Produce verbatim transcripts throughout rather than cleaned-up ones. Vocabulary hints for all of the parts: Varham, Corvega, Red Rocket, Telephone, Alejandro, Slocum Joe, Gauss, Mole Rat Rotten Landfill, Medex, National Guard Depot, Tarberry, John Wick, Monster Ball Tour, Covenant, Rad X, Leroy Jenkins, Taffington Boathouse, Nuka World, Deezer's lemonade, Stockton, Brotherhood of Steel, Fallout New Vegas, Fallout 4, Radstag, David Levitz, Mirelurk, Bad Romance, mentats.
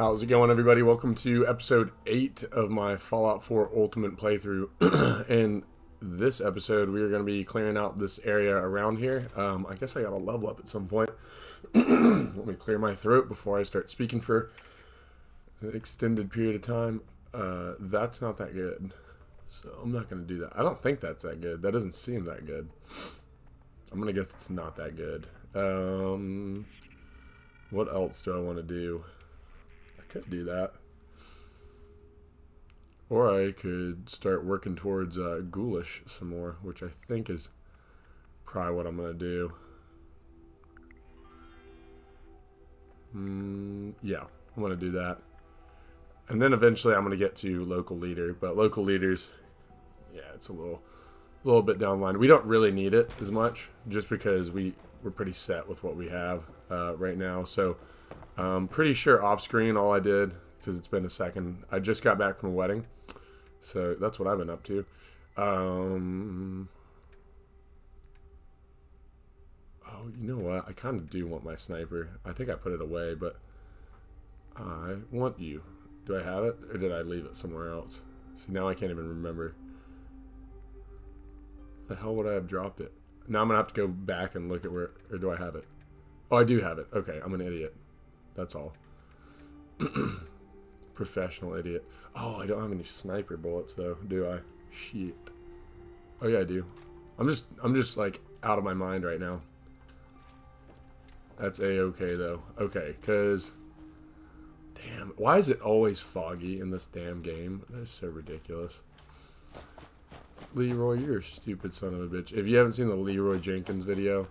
How's it going, everybody? Welcome to episode eight of my Fallout four Ultimate playthrough. In this episode, we are going to be clearing out this area around here. Um, I guess I got to level up at some point. Let me clear my throat before I start speaking for an extended period of time. Uh, that's not that good. So I'm not going to do that. I don't think that's that good. That doesn't seem that good. I'm going to guess it's not that good. Um, what else do I want to do? Could do that, or I could start working towards uh, Ghoulish some more, which I think is probably what I'm gonna do. Mm, yeah, I'm gonna do that, and then eventually I'm gonna get to local leader. But local leaders, yeah, it's a little, little bit down the line. We don't really need it as much, just because we we're pretty set with what we have uh, right now. So. I'm pretty sure off screen all I did, because it's been a second, I just got back from a wedding, so that's what I've been up to. Um, oh, you know what? I kind of do want my sniper. I think I put it away, but I want you. Do I have it, or did I leave it somewhere else? See, now I can't even remember. The hell would I have dropped it? Now I'm going to have to go back and look at where, or do I have it? Oh, I do have it. Okay, I'm an idiot. That's all. Professional idiot. Oh, I don't have any sniper bullets though, do I? Shit. Oh yeah, I do. I'm just, I'm just like out of my mind right now. That's a-okay though. Okay, cause, damn, why is it always foggy in this damn game? That's so ridiculous. Leroy, you're a stupid son of a bitch. If you haven't seen the Leroy Jenkins video,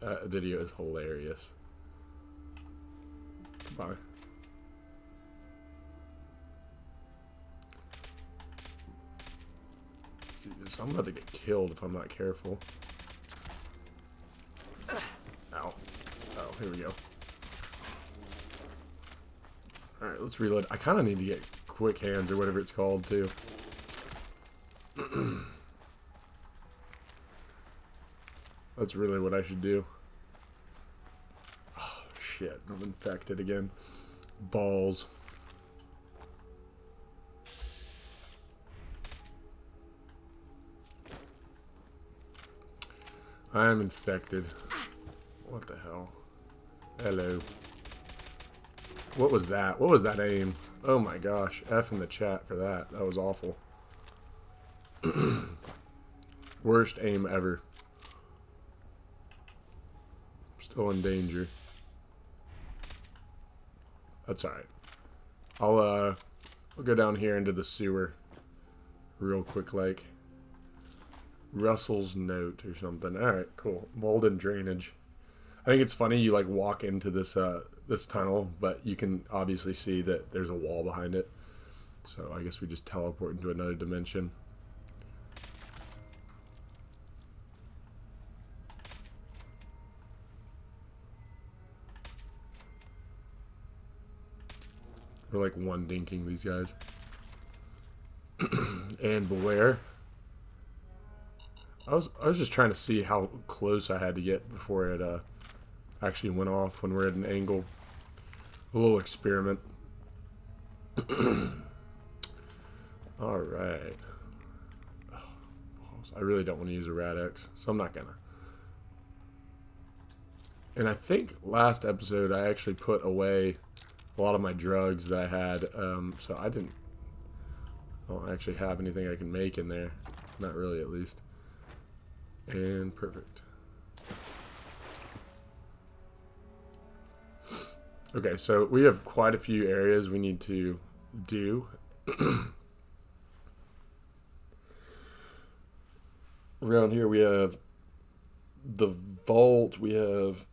that video is hilarious. Bye. Jesus, I'm about to get killed if I'm not careful. Ow. Oh, here we go. Alright, let's reload. I kind of need to get quick hands or whatever it's called, too. That's really what I should do. Shit, I'm infected again. Balls. I am infected. What the hell? Hello. What was that? What was that aim? Oh my gosh. F in the chat for that. That was awful. Worst aim ever. Still in danger. That's alright. I'll, uh, I'll go down here into the sewer real quick, like Russell's note or something. Alright, cool. Mold and drainage. I think it's funny you, like, walk into this, uh, this tunnel, but you can obviously see that there's a wall behind it. So I guess we just teleport into another dimension. We're like one dinking these guys. And beware. I was I was just trying to see how close I had to get before it uh actually went off when we're at an angle. A little experiment. Alright. Oh, I really don't want to use a Rad X, so I'm not gonna. And I think last episode I actually put away a lot of my drugs that I had, um, so I didn't I don't actually have anything I can make in there. Not really, at least. And perfect. Okay, so we have quite a few areas we need to do. Around here we have the vault, we have...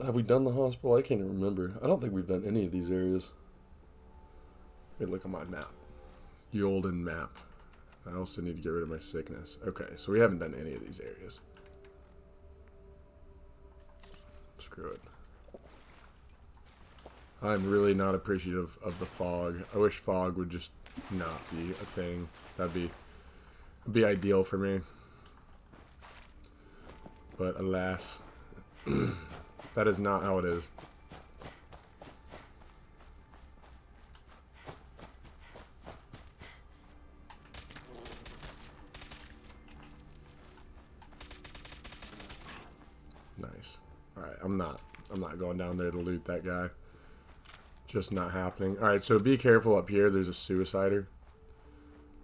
Have we done the hospital? I can't even remember. I don't think we've done any of these areas. Let me look at my map. The olden map. I also need to get rid of my sickness. Okay, so we haven't done any of these areas. Screw it. I'm really not appreciative of the fog. I wish fog would just not be a thing. That'd be, that'd be ideal for me. But alas... That is not how it is. I'm not. I'm not going down there to loot that guy. Just not happening. Alright, so be careful up here. There's a suicider.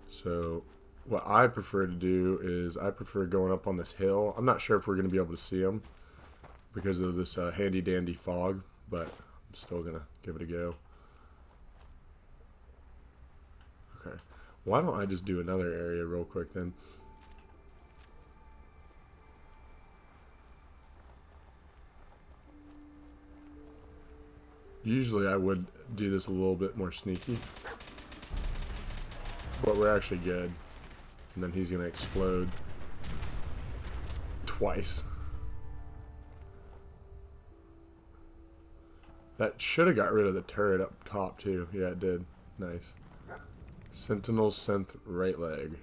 So what I prefer to do is I prefer going up on this hill. I'm not sure if we're going to be able to see him because of this uh, handy-dandy fog, but I'm still going to give it a go. Okay. Why don't I just do another area real quick then? Usually I would do this a little bit more sneaky, but we're actually good. And then he's gonna explode twice. That should have got rid of the turret up top too. Yeah, it did. Nice. Sentinel synth right leg.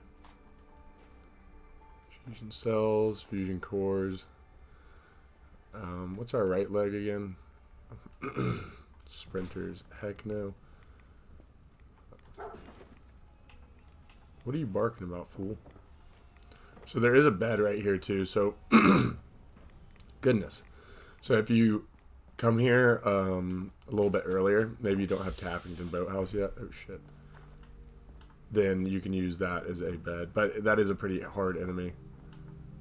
Fusion cells, fusion cores. Um, what's our right leg again? Sprinters, heck no. What are you barking about, fool? So there is a bed right here too, so goodness. So if you come here um, a little bit earlier, maybe you don't have Taffington Boathouse yet, oh shit, then you can use that as a bed. But that is a pretty hard enemy.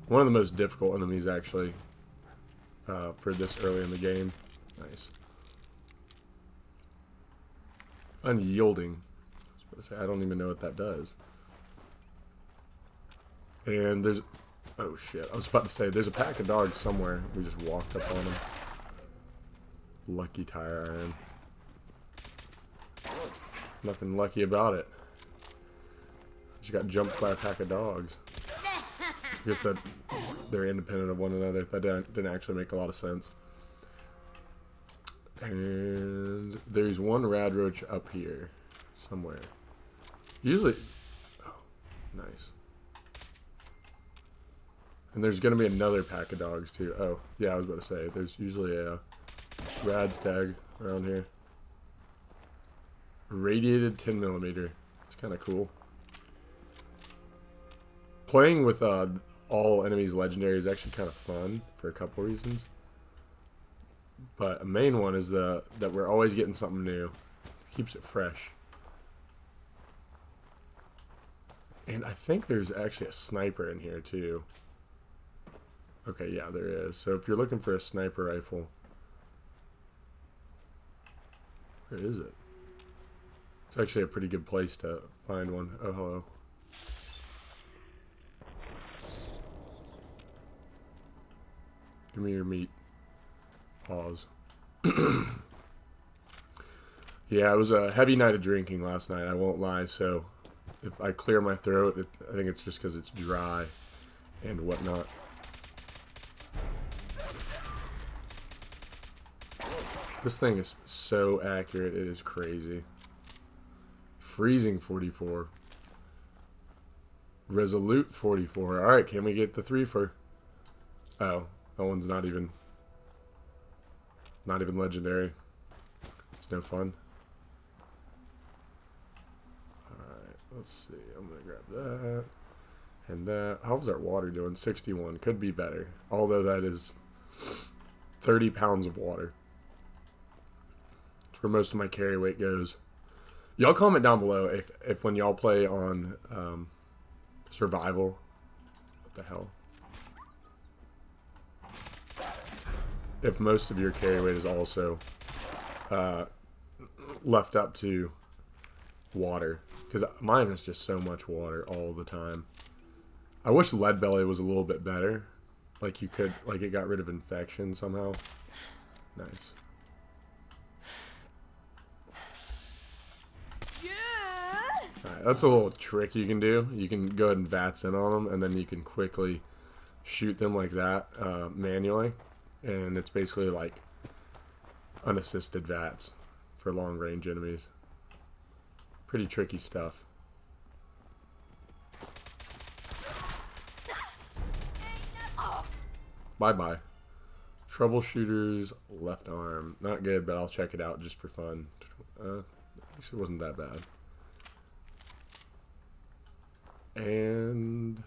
One of the most difficult enemies actually uh, for this early in the game. Nice. Unyielding. I was about to say, I don't even know what that does. And there's... Oh, shit. I was about to say, there's a pack of dogs somewhere. We just walked up on them. Lucky tire iron. Nothing lucky about it. Just got jumped by a pack of dogs. I guess that they're independent of one another. That didn't actually make a lot of sense. And there's one rad roach up here somewhere. Usually... Oh, nice. And there's going to be another pack of dogs, too. Oh, yeah, I was about to say. There's usually a rad stag around here. Radiated ten millimeter. It's kind of cool. Playing with uh, all enemies legendary is actually kind of fun for a couple reasons. But a main one is the that we're always getting something new. Keeps it fresh. And I think there's actually a sniper in here too. Okay, yeah, there is. So if you're looking for a sniper rifle. Where is it? It's actually a pretty good place to find one. Oh, hello. Give me your meat. Pause. Yeah, it was a heavy night of drinking last night, I won't lie, so if I clear my throat, it, I think it's just because it's dry and whatnot. This thing is so accurate, it is crazy. Freezing forty-four. Resolute forty-four. Alright, can we get the three for... Oh, that one's not even... Not even legendary. It's no fun. Alright, let's see. I'm going to grab that. And that. How's our water doing? sixty-one. Could be better. Although that is thirty pounds of water. That's where most of my carry weight goes. Y'all comment down below if, if when y'all play on um, survival. What the hell? If most of your carry weight is also uh, left up to water. Because mine is just so much water all the time. I wish Lead Belly was a little bit better. Like you could, like it got rid of infection somehow. Nice. Yeah. Alright, that's a little trick you can do. You can go ahead and VATS in on them and then you can quickly shoot them like that uh, manually. And it's basically like unassisted VATS for long-range enemies. Pretty tricky stuff. Bye-bye. Troubleshooter's left arm. Not good, but I'll check it out just for fun. Uh, actually, it wasn't that bad. And...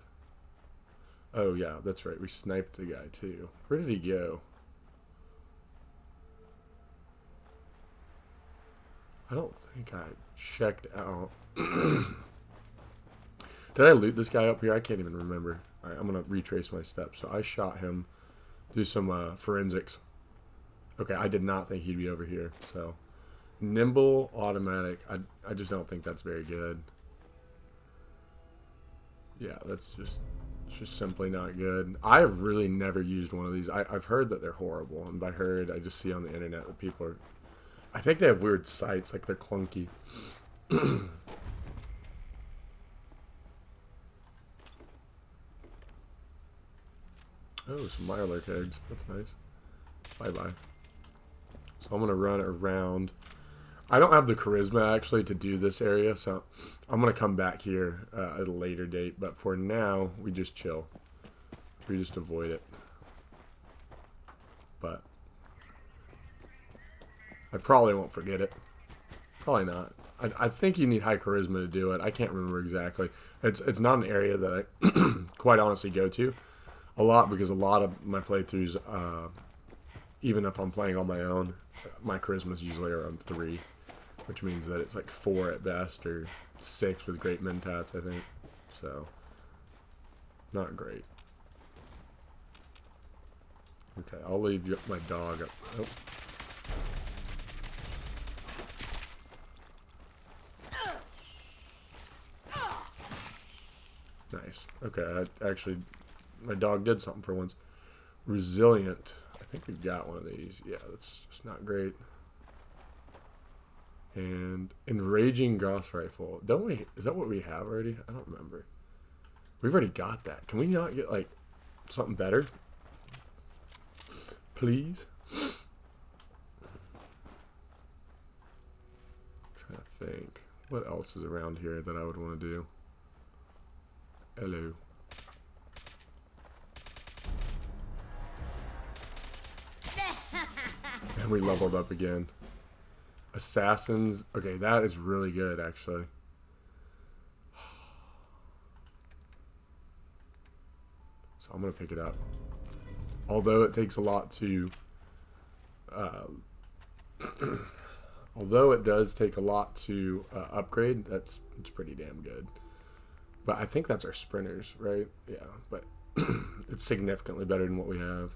Oh, yeah, that's right. We sniped the guy, too. Where did he go? I don't think I checked out. Did I loot this guy up here? I can't even remember. All right, I'm going to retrace my steps. So I shot him. Do some uh, forensics. Okay, I did not think he'd be over here. So nimble, automatic. I, I just don't think that's very good. Yeah, that's just it's just simply not good. I have really never used one of these. I, I've heard that they're horrible. And by heard, I just see on the internet that people are... I think they have weird sights, like they're clunky. Oh, some Mirelurk eggs. That's nice. Bye-bye. So I'm going to run around. I don't have the charisma, actually, to do this area, so I'm going to come back here uh, at a later date. But for now, we just chill. We just avoid it. But I probably won't forget it. Probably not. I, I think you need high charisma to do it. I can't remember exactly. It's, it's not an area that I quite honestly go to a lot, because a lot of my playthroughs, uh, even if I'm playing on my own, my charisma's usually around three, which means that it's like four at best, or six with great mentats, I think. So, not great. Okay, I'll leave you, my dog up. Oh. Nice. Okay, I actually... my dog did something for once. Resilient. I think we've got one of these. Yeah, that's just not great. And enraging Gauss rifle. Don't we? Is that what we have already? I don't remember. We've already got that. Can we not get like something better, please? I'm trying to think. What else is around here that I would want to do? Hello. And we leveled up again. Assassins. Okay, that is really good, actually. So I'm going to pick it up. Although it takes a lot to... Uh, although it does take a lot to uh, upgrade, that's it's pretty damn good. But I think that's our sprinters, right? Yeah, but it's significantly better than what we have.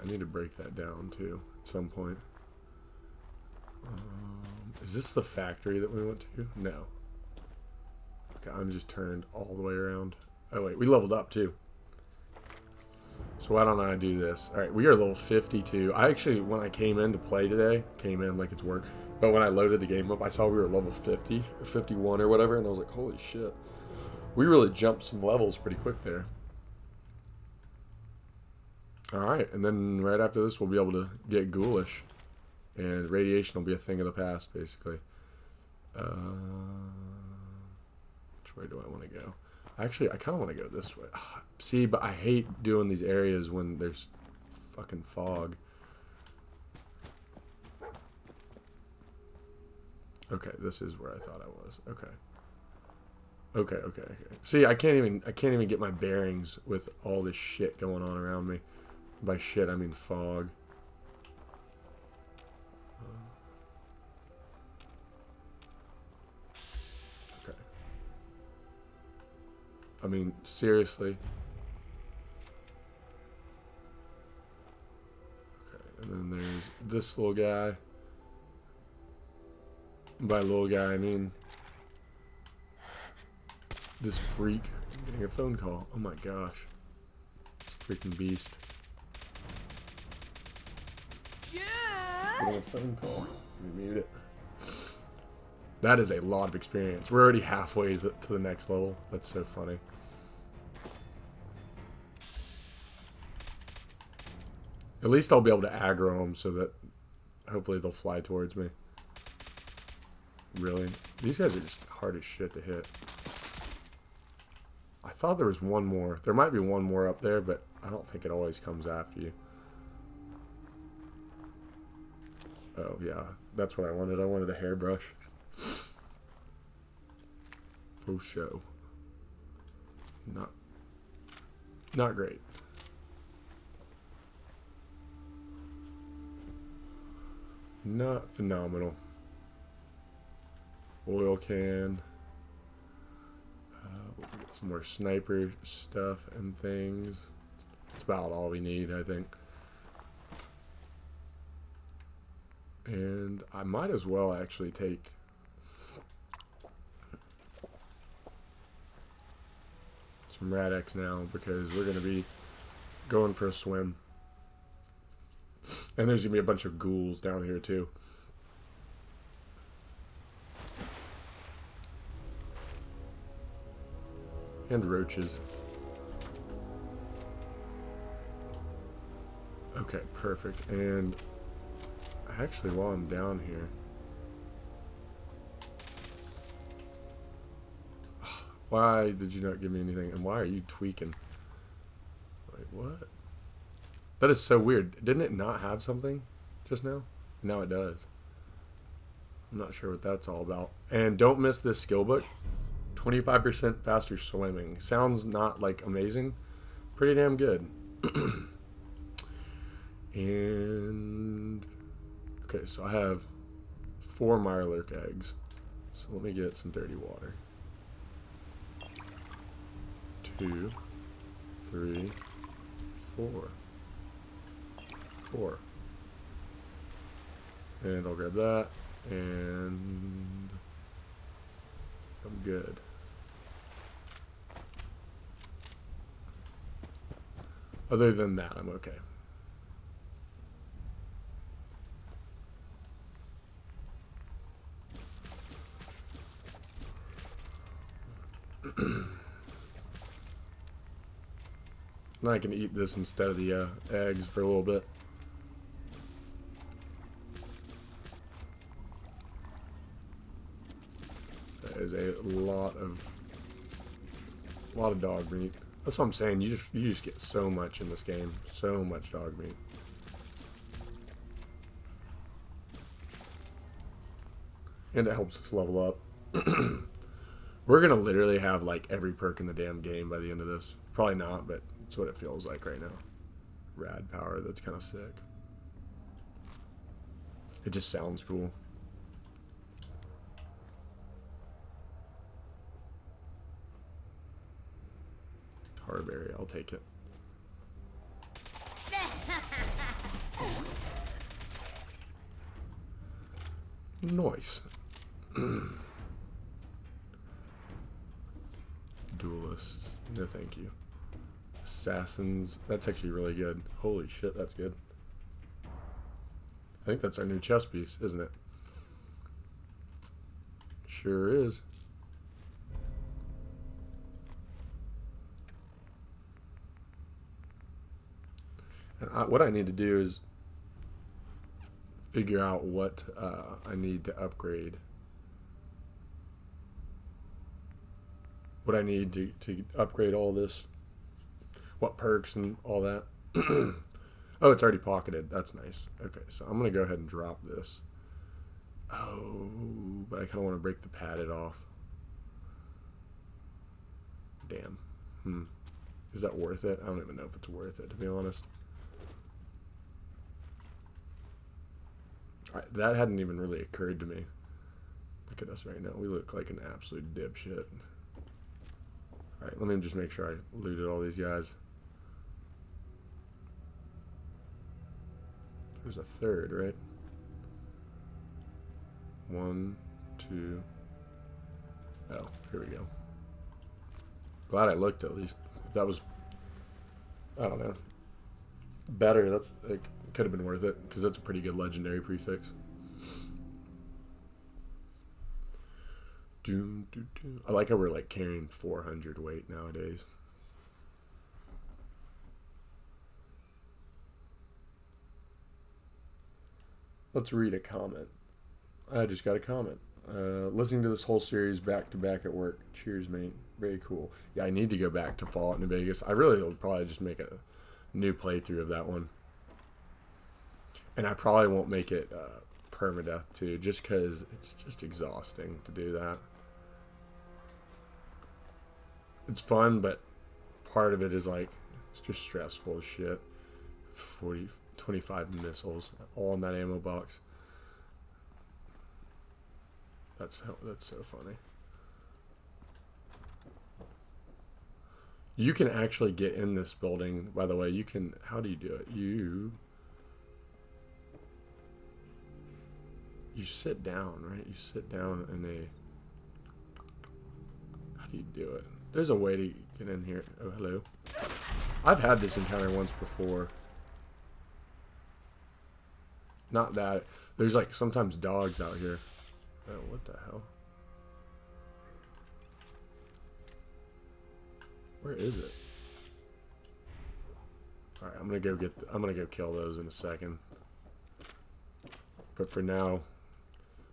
I need to break that down too at some point. Um, is this the factory that we went to? No. Okay, I'm just turned all the way around. Oh wait, we leveled up too. So why don't I do this? All right, we are level fifty-two. I actually, when I came in to play today, came in like it's work, but when I loaded the game up, I saw we were level fifty or fifty-one or whatever, and I was like, holy shit. We really jumped some levels pretty quick there. Alright, and then right after this we'll be able to get ghoulish. And radiation will be a thing of the past, basically. Uh, which way do I want to go? Actually, I kind of want to go this way. See, but I hate doing these areas when there's fucking fog. Okay, this is where I thought I was. Okay. Okay, okay, okay. See, I can't even I can't even get my bearings with all this shit going on around me. By shit, I mean fog. Okay. I mean, seriously. Okay, and then there's this little guy. By little guy, I mean this freak. I'm getting a phone call. Oh my gosh. This freaking beast. A phone call. Let me mute it. That is a lot of experience. We're already halfway to the next level. That's so funny. At least I'll be able to aggro them so that hopefully they'll fly towards me. Really? These guys are just hard as shit to hit. I thought there was one more. There might be one more up there, but I don't think it always comes after you. Oh, yeah. That's what I wanted. I wanted a hairbrush. For show. Not... Not great. Not phenomenal. Oil can. Uh, we'll get some more sniper stuff and things. That's about all we need, I think. And I might as well actually take... some Radex now, because we're going to be going for a swim. And there's going to be a bunch of ghouls down here too. And roaches. Okay, perfect. And actually, while I'm down here, why did you not give me anything? And why are you tweaking? Wait, what? That is so weird. Didn't it not have something just now? Now it does. I'm not sure what that's all about. And don't miss this skill book. twenty-five percent faster swimming. Sounds not like amazing. Pretty damn good. And okay, so I have four Mirelurk eggs. So let me get some dirty water. Two, three, four. Four. And I'll grab that. And I'm good. Other than that, I'm okay. Now I can eat this instead of the uh, eggs for a little bit. That is a lot of a lot of dog meat. That's what I'm saying. You just you just get so much in this game. So much dog meat. And it helps us level up. We're gonna literally have like every perk in the damn game by the end of this. Probably not, but that's what it feels like right now. Rad power, that's kind of sick. It just sounds cool. Tarberry, I'll take it. Nice. Duelists, no thank you. Assassins, that's actually really good. Holy shit, that's good. I think that's our new chess piece, isn't it? Sure is. And I, what I need to do is figure out what uh, I need to upgrade. What I need to, to upgrade all this. What perks and all that. Oh, it's already pocketed. That's nice. Okay, so I'm going to go ahead and drop this. Oh, but I kind of want to break the padded off. Damn. Hmm. Is that worth it? I don't even know if it's worth it, to be honest. All right, that hadn't even really occurred to me. Look at us right now. We look like an absolute dipshit. All right, let me just make sure I looted all these guys. There's a third, right? One, two. Oh, here we go. Glad I looked at least. That was, I don't know, better. That's like, could have been worth it because that's a pretty good legendary prefix. Doom, doom, doom. I like how we're like carrying four hundred weight nowadays. Let's read a comment. I just got a comment. Uh, listening to this whole series back to back at work. Cheers, mate. Very cool. Yeah, I need to go back to Fallout New Vegas. I really will probably just make a new playthrough of that one. And I probably won't make it uh, permadeath too, just because it's just exhausting to do that. It's fun, but part of it is like, it's just stressful as shit. forty, twenty-five missiles all in that ammo box. That's that's so funny. You can actually get in this building, by the way. You can, how do you do it? You You sit down, right? You sit down in a, how do you do it? There's a way to get in here. Oh, hello. I've had this encounter once before. Not that. There's like sometimes dogs out here. Oh, what the hell? Where is it? All right, I'm gonna go get. I'm gonna go kill those in a second. But for now,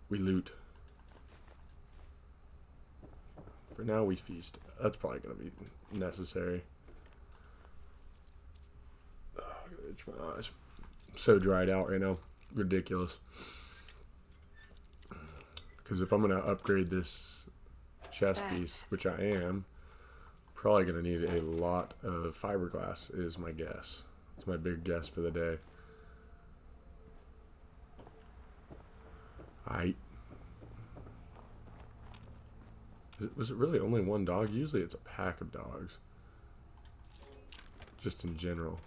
we loot. For now, we feast. That's probably gonna be necessary. Oh, I'm gonna itch my eyes. I'm so dried out right now. Ridiculous. Because if I'm gonna upgrade this chest piece, which I am, probably gonna need a lot of fiberglass is my guess. It's my big guess for the day. I is it, was it really only one dog? Usually it's a pack of dogs. Just in general.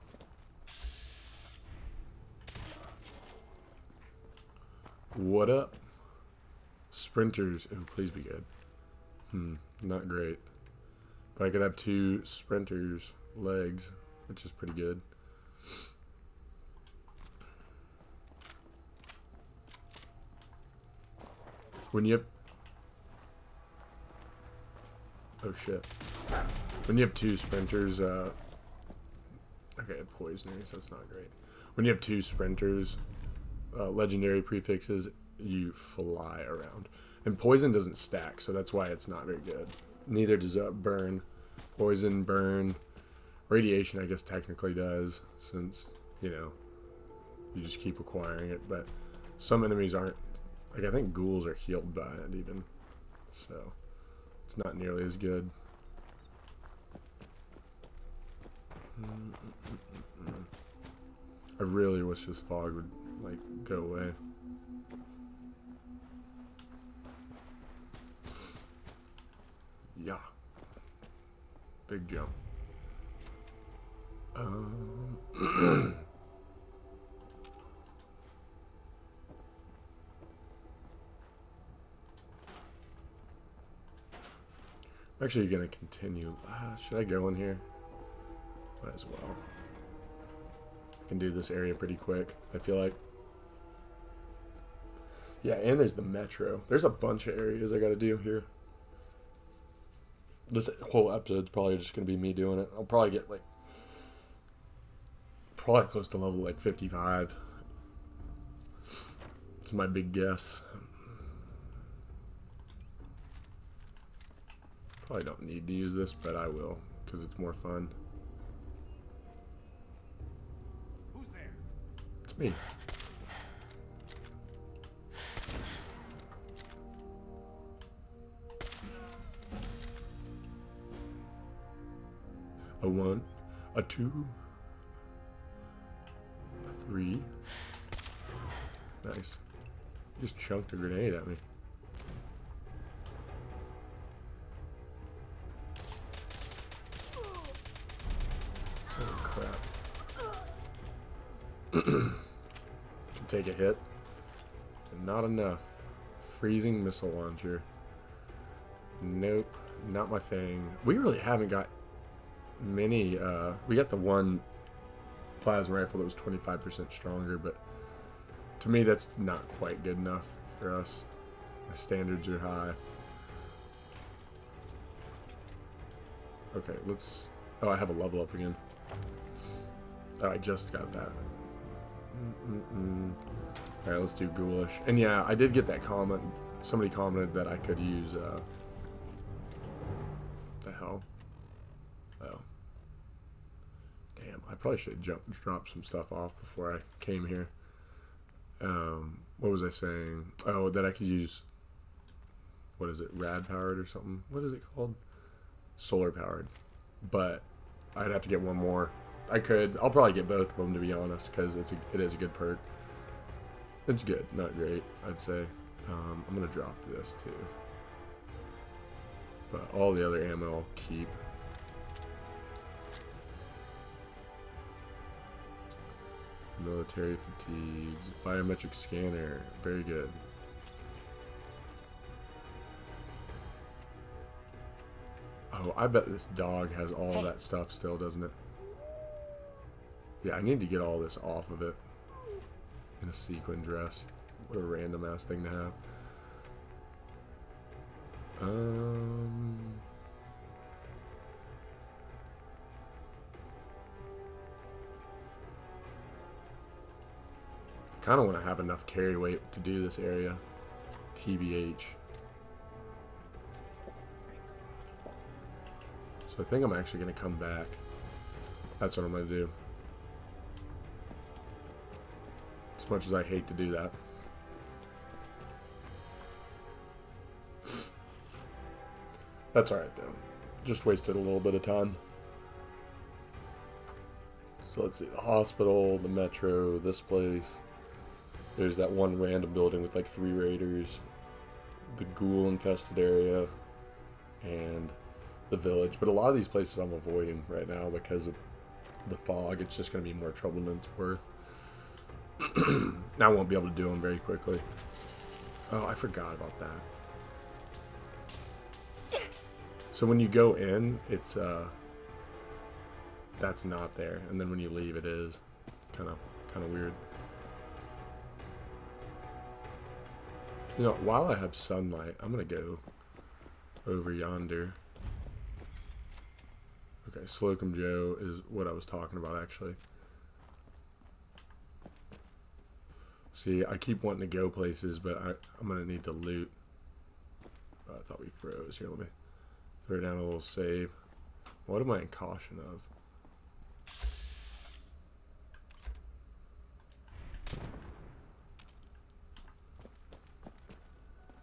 What up? Sprinters. Oh, please be good. Hmm, not great. But I could have two sprinters' legs, which is pretty good. When you have... Oh, shit. When you have two sprinters... Uh... Okay, poisoners, that's not great. When you have two sprinters, uh, legendary prefixes, you fly around. And poison doesn't stack, so that's why it's not very good. Neither does up burn. Poison, burn. Radiation, I guess, technically does, since, you know, you just keep acquiring it. But some enemies aren't. Like, I think ghouls are healed by it, even. So, it's not nearly as good. Mm-mm-mm-mm. I really wish this fog would, like, go away. Yeah. Big jump. Um, I'm actually going to continue. Uh, should I go in here? Might as well. I can do this area pretty quick, I feel like. Yeah, and there's the metro. There's a bunch of areas I got to do here. This whole episode's probably just gonna be me doing it. I'll probably get like probably close to level like fifty-five. It's my big guess. Probably don't need to use this, but I will because it's more fun. Who's there? It's me. A one, a two, a three. Nice. You just chunked a grenade at me. Oh, crap. Can take a hit. And not enough. Freezing missile launcher. Nope. Not my thing. We really haven't got... Many, uh, we got the one plasma rifle that was twenty-five percent stronger, but to me that's not quite good enough for us. My standards are high. Okay, let's... Oh, I have a level up again. Oh, I just got that. Mm-mm-mm. Alright, let's do ghoulish. And yeah, I did get that comment. Somebody commented that I could use, uh... the hell? Oh. Damn, I probably should jump and drop some stuff off before I came here. Um, what was I saying? Oh, that I could use, what is it, rad powered or something? What is it called? Solar powered. But I'd have to get one more. I could. I'll probably get both of them, to be honest, because it is a good perk. It's good, not great, I'd say. Um, I'm going to drop this too. But all the other ammo I'll keep. Military fatigue. Biometric scanner. Very good. Oh, I bet this dog has all hey. that stuff still, doesn't it? Yeah, I need to get all this off of it. In a sequin dress. What a random ass thing to have. Um... I kind of want to have enough carry weight to do this area. T B H. So I think I'm actually going to come back. That's what I'm going to do. As much as I hate to do that. That's alright though. Just wasted a little bit of time. So let's see. The hospital, the metro, this place. There's that one random building with like three raiders. The ghoul infested area. And the village. But a lot of these places I'm avoiding right now because of the fog. It's just going to be more trouble than it's worth. I won't be able to do them very quickly. Oh, I forgot about that. So when you go in, it's uh, that's not there, and then when you leave, it is. Kind of, kind of weird. You know, while I have sunlight, I'm gonna go over yonder. Okay, Slocum Joe is what I was talking about, actually. See, I keep wanting to go places, but I, I'm going to need to loot. Oh, I thought we froze. Here, let me throw down a little save. What am I in caution of?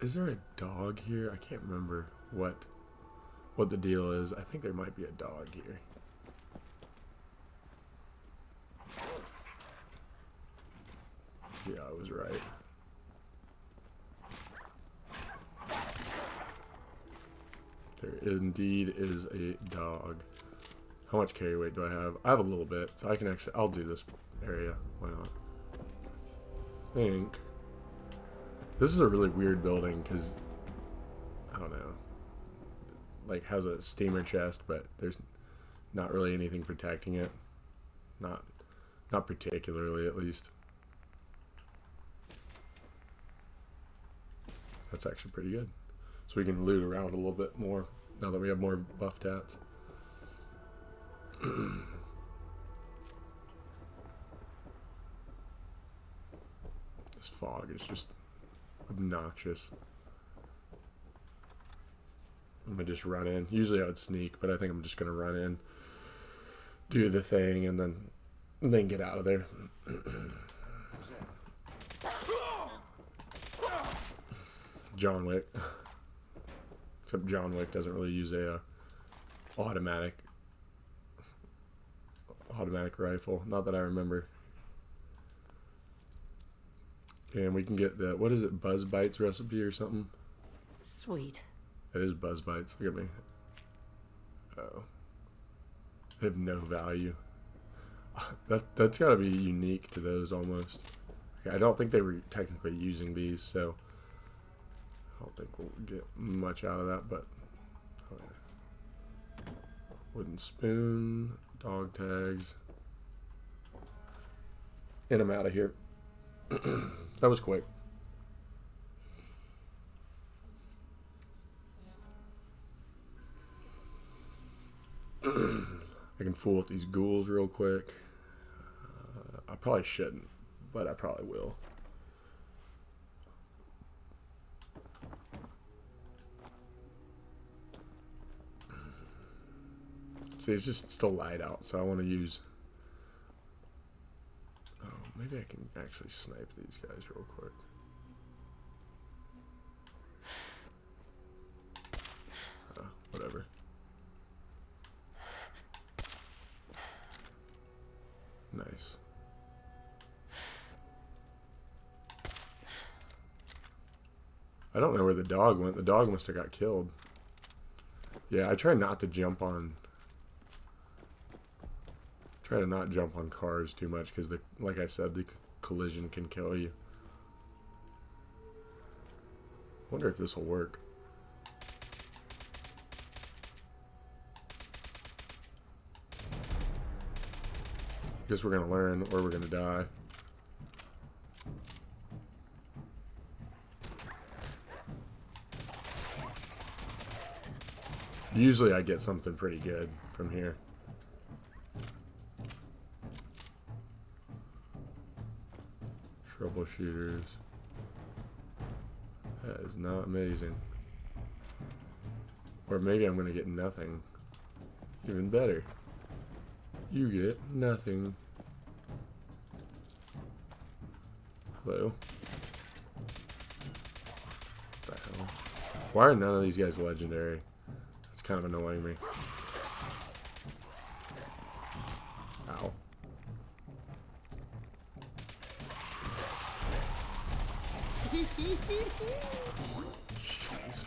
Is there a dog here? I can't remember what what the deal is. I think there might be a dog here. Yeah, I was right. There indeed is a dog. How much carry weight do I have? I have a little bit, so I can actually... I'll do this area. Why not? I think... This is a really weird building, because... I don't know. Like, has a steamer chest, but there's not really anything protecting it. Not, not particularly, at least. That's actually pretty good. So we can loot around a little bit more now that we have more buff tats. This fog is just obnoxious. I'm gonna just run in. Usually I would sneak, but I think I'm just gonna run in, do the thing, and then and then get out of there. John Wick. Except John Wick doesn't really use a uh, automatic automatic rifle. Not that I remember. And we can get the, what is it, Buzz Bites recipe or something? Sweet. It is Buzz Bites. Look at me. Oh. They have no value. That, that's got to be unique to those almost. Okay, I don't think they were technically using these, so... I don't think we'll get much out of that, but okay. Wooden spoon, dog tags, and I'm out of here. That was quick. I can fool with these ghouls real quick. Uh, I probably shouldn't, but I probably will. See, it's just still light out, so I want to use... Oh, maybe I can actually snipe these guys real quick. Uh, whatever. Nice. I don't know where the dog went. The dog must have got killed. Yeah, I try not to jump on... Try to not jump on cars too much, because, the like I said, the collision can kill you. Wonder if this will work. Guess we're going to learn, or we're going to die. Usually I get something pretty good from here. Troubleshooters. That is not amazing. Or maybe I'm going to get nothing. Even better. You get nothing. Hello. What the hell? Why are none of these guys legendary? That's kind of annoying me. Ow. Jeez.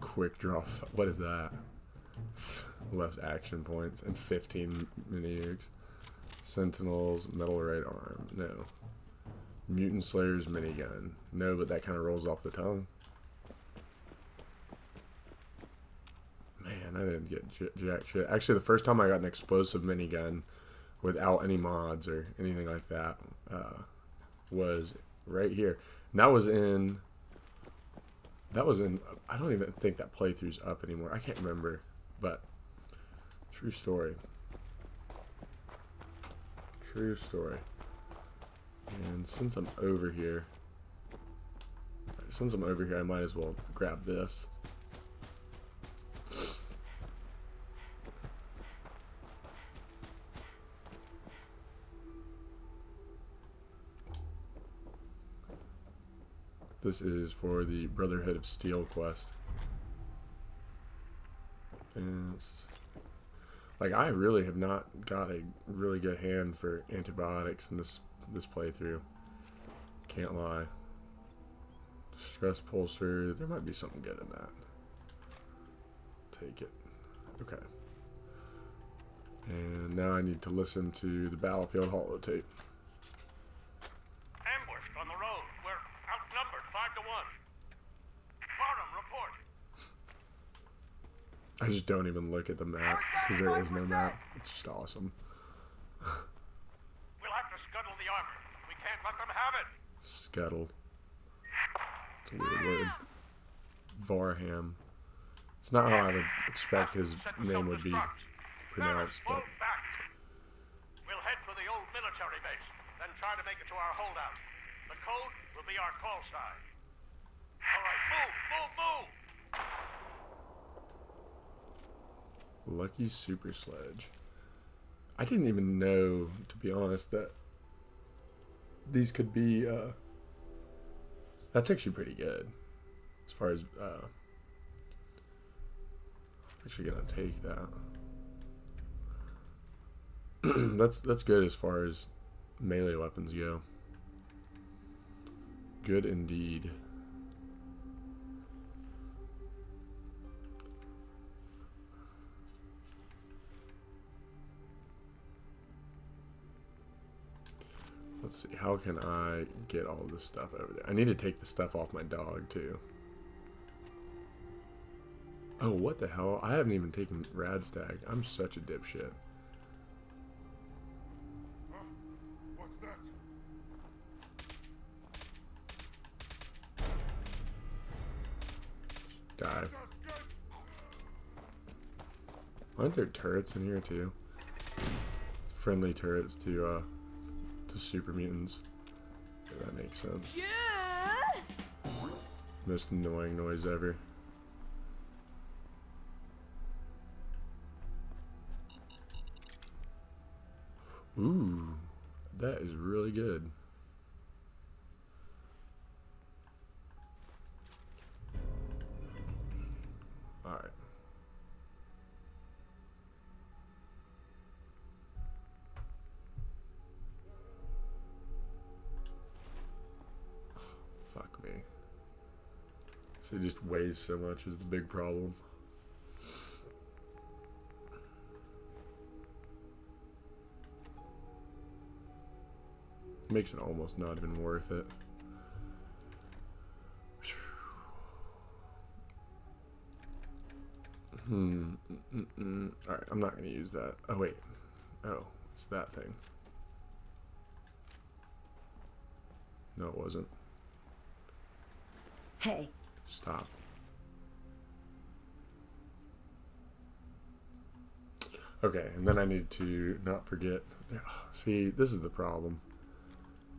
Quick draw. What is that? Less action points and fifteen mini-nukes. Sentinels, metal right arm. No. Mutant Slayer's minigun. No, but that kind of rolls off the tongue. Man, I didn't get j jack shit. Actually, the first time I got an explosive minigun without any mods or anything like that uh, was right here. And that was in... That was in, I don't even think that playthrough's up anymore. I can't remember, but true story. True story. And since I'm over here, since I'm over here, I might as well grab this. This is for the Brotherhood of Steel quest. And it's, like, I really have not got a really good hand for antibiotics in this this playthrough. Can't lie. Stress pulser. There might be something good in that. Take it. Okay. And now I need to listen to the Battlefield holotape. I just don't even look at the map, because there is no map. It's just awesome. We'll have to scuttle the armor. We can't let them have it. Scuttle. It's a weird word. Varham. It's not how I would expect his name would be pronounced, but... We'll head for the old military base, then try to make it to our holdout. The code will be our call sign. All right, move, move, move! Lucky Super Sledge. I didn't even know, to be honest, that these could be, uh, that's actually pretty good. As far as, uh, I'm actually gonna take that. that's, that's good as far as melee weapons go. Good indeed. Let's see, how can I get all this stuff over there? I need to take the stuff off my dog, too. Oh, what the hell? I haven't even taken Radstag. I'm such a dipshit. Huh? What's that? Die. Aren't there turrets in here, too? Friendly turrets to, uh... to super mutants. If that makes sense. Yeah. Most annoying noise ever. Ooh, that is really good. All right. So it just weighs so much is the big problem. Makes it almost not even worth it. Hmm. Mm -mm. Alright, I'm not going to use that. Oh, wait. Oh, it's that thing. No, it wasn't. Hey. Stop. Okay, and then I need to not forget. See, this is the problem.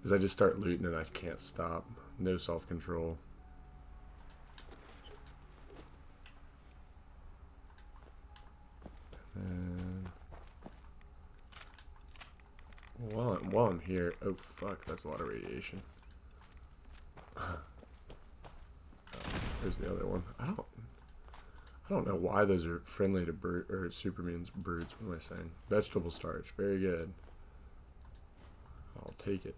Is I just start looting and I can't stop. No self-control. And while I'm, while I'm here, oh fuck, that's a lot of radiation. Oh, there's the other one. I don't, I don't know why those are friendly to bird or Superman's birds. What am I saying? Vegetable starch, very good. I'll take it.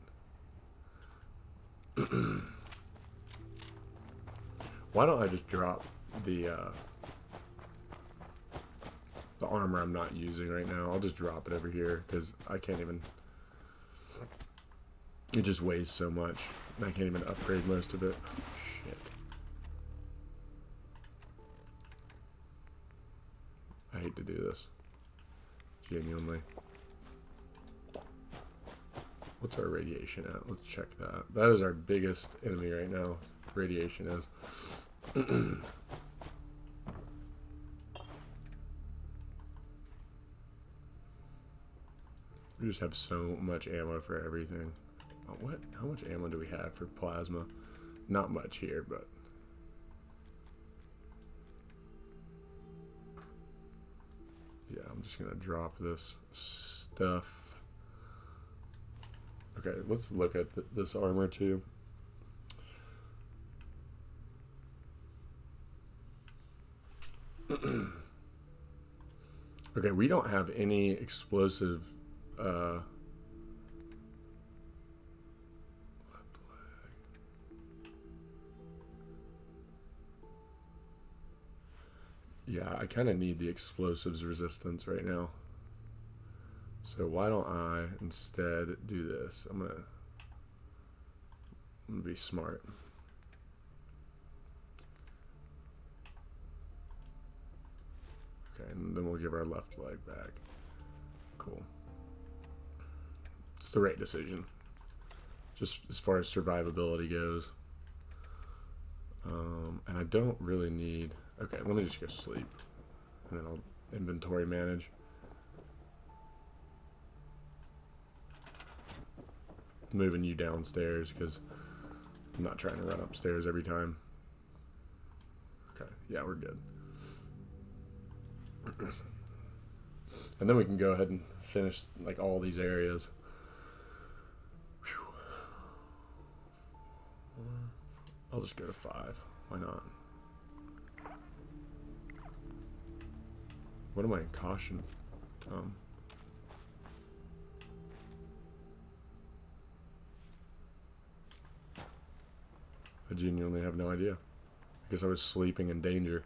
Why don't I just drop the uh, the armor I'm not using right now? I'll just drop it over here because I can't even. It just weighs so much, and I can't even upgrade most of it. Oh, shit! I hate to do this. Genuinely. What's our radiation at? Let's check that. That is our biggest enemy right now. Radiation is. We just have so much ammo for everything. Oh, what? How much ammo do we have for plasma? Not much here, but. Yeah, I'm just gonna drop this stuff. Okay, let's look at th this armor too. Okay, we don't have any explosive. Uh, left leg. Yeah, I kind of need the explosives resistance right now. So why don't I instead do this? I'm gonna, I'm gonna be smart. Okay, and then we'll give our left leg back. Cool. It's the right decision, just as far as survivability goes. Um, and I don't really need. Okay, let me just go sleep, and then I'll inventory manage. Moving you downstairs because I'm not trying to run upstairs every time. Okay, yeah, we're good. And then we can go ahead and finish like all these areas. Whew. I'll just go to five. Why not? What am I in caution? Um. I genuinely have no idea. I guess I was sleeping in danger.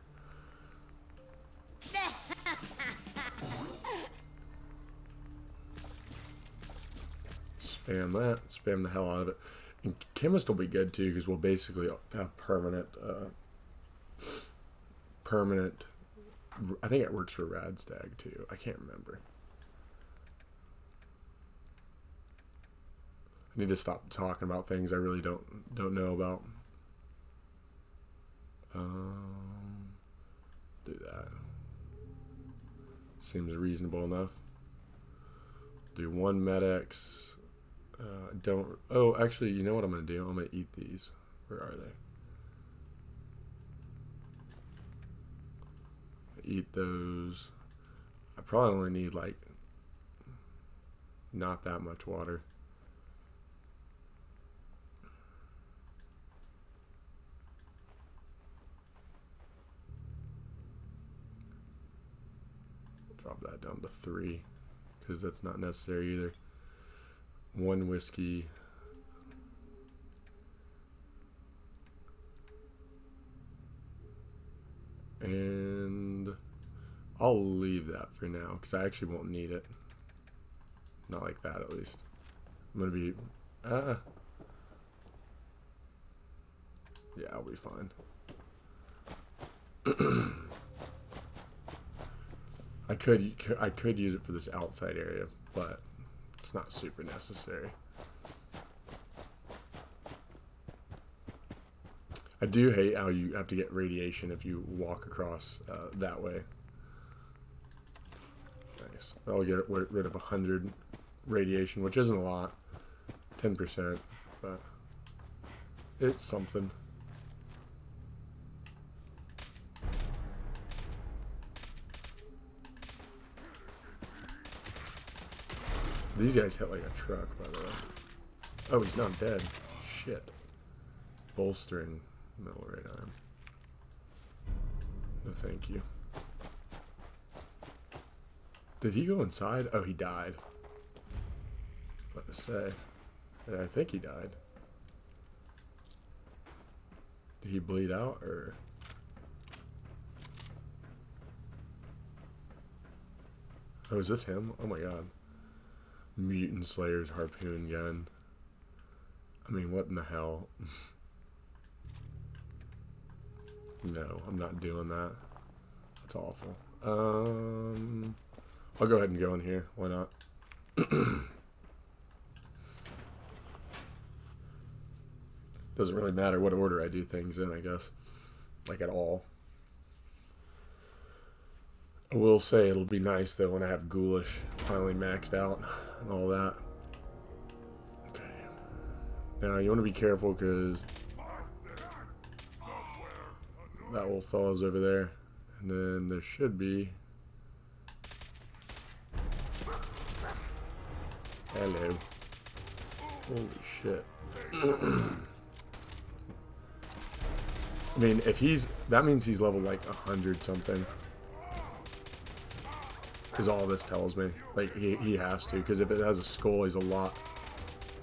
Spam that. Spam the hell out of it. And chemist will be good too because we'll basically have permanent, uh, permanent, I think it works for Radstag too. I can't remember. I need to stop talking about things I really don't, don't know about. Um, do that. Seems reasonable enough. Do one Medex. Uh, don't. Oh, actually, you know what I'm gonna do? I'm gonna eat these. Where are they? Eat those. I probably only need like not that much water. Drop that down to three because that's not necessary either. One whiskey. And I'll leave that for now because I actually won't need it. Not like that, at least. I'm gonna be. Uh, yeah, I'll be fine. I could, I could use it for this outside area, but it's not super necessary. I do hate how you have to get radiation if you walk across uh, that way. Nice. I'll get rid of one hundred radiation, which isn't a lot. ten percent, but it's something. These guys hit like a truck, by the way. Oh, he's not dead. Shit. Bolstering metal right arm. No, thank you. Did he go inside? Oh, he died. What to say? Yeah, I think he died. Did he bleed out, or...? Oh, is this him? Oh my god. Mutant Slayer's harpoon gun. I mean, what in the hell? No, I'm not doing that. That's awful. Um, I'll go ahead and go in here. Why not? Doesn't really matter what order I do things in, I guess. Like, at all. I will say it'll be nice, though, when I have Ghoulish finally maxed out and all that. Okay. Now, you want to be careful, because... that old fellow's over there. And then there should be... hello. Holy shit. I mean, if he's... that means he's level, like, one hundred something. Is all this tells me. Like, he, he has to. Because if it has a skull, he's a lot...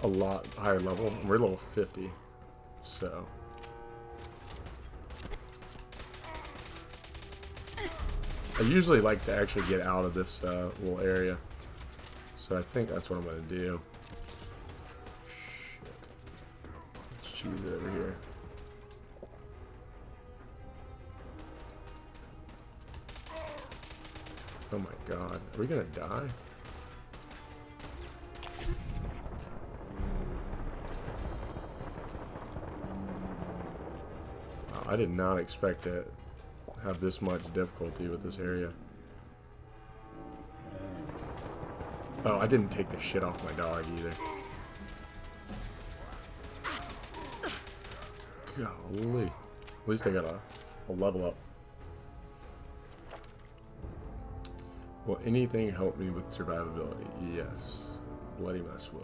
a lot higher level. We're level fifty. So... I usually like to actually get out of this uh, little area, so I think that's what I'm going to do. Shit. Let's choose it over here. Oh my god, are we going to die? Wow, I did not expect it. Have this much difficulty with this area. Oh, I didn't take the shit off my dog either. Golly. At least I got a, a level up. Will anything help me with survivability? Yes. Bloody mess will.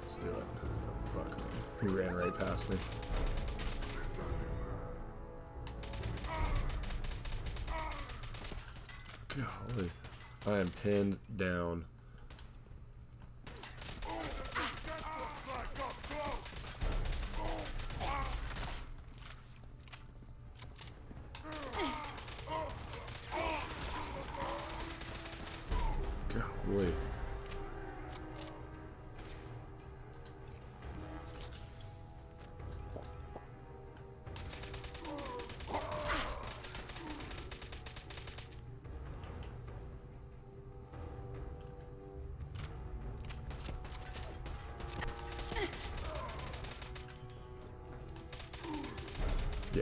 Let's do it. Oh, fuck me. He ran right past me. Golly, I am pinned down. Golly.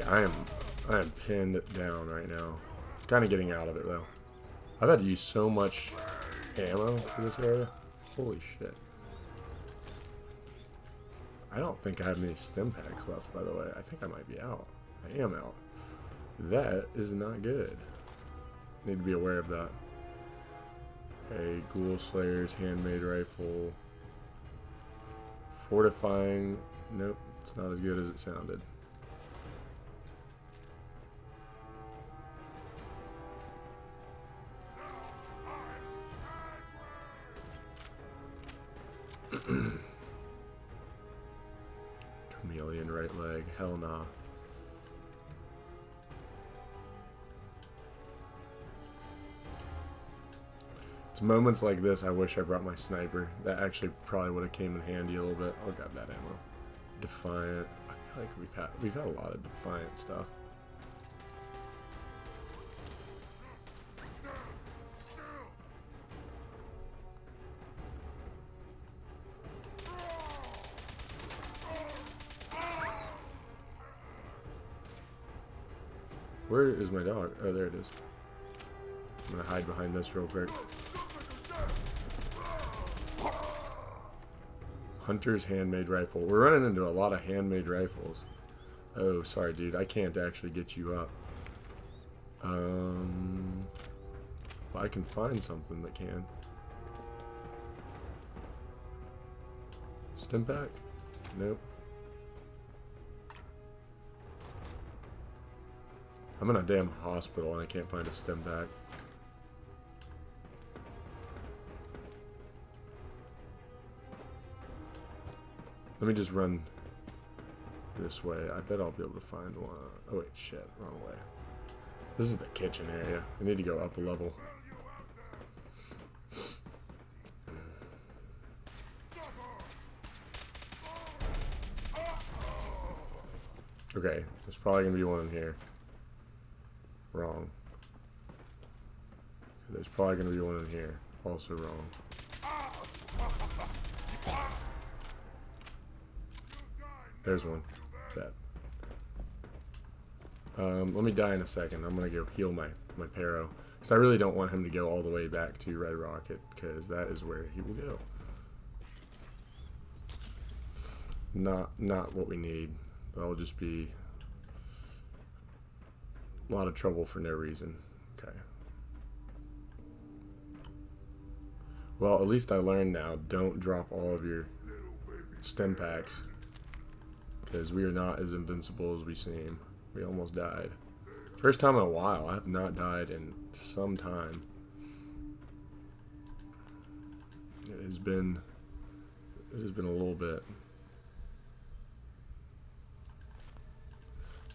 I am, I am pinned down right now. Kind of getting out of it though. I've had to use so much ammo for this area. Holy shit! I don't think I have any stim packs left. By the way, I think I might be out. I am out. That is not good. Need to be aware of that. Okay, Ghoul Slayer's handmade rifle. Fortifying. Nope, it's not as good as it sounded. Chameleon right leg, hell nah. It's moments like this I wish I brought my sniper. That actually probably would have came in handy a little bit. I'll grab that ammo. Defiant. I feel like we've had we've had a lot of Defiant stuff. Where is my dog? Oh, there it is. I'm gonna hide behind this real quick. Hunter's handmade rifle. We're running into a lot of handmade rifles. Oh, sorry, dude. I can't actually get you up. Um, but I can find something that can. Stimpack? Nope. I'm in a damn hospital and I can't find a stim pack. Let me just run this way. I bet I'll be able to find one. Oh wait, shit, wrong way. This is the kitchen area. I need to go up a level. Okay, there's probably gonna be one in here. Wrong. There's probably going to be one in here. Also wrong. There's one. Bad. Um, let me die in a second. I'm going to go heal my, my Pero. Because I really don't want him to go all the way back to Red Rocket. Because that is where he will go. Not, not what we need. That'll just be... a lot of trouble for no reason. Okay. Well, at least I learned now, don't drop all of your stim packs. Because we are not as invincible as we seem. We almost died. First time in a while. I have not died in some time. It has been... it has been a little bit.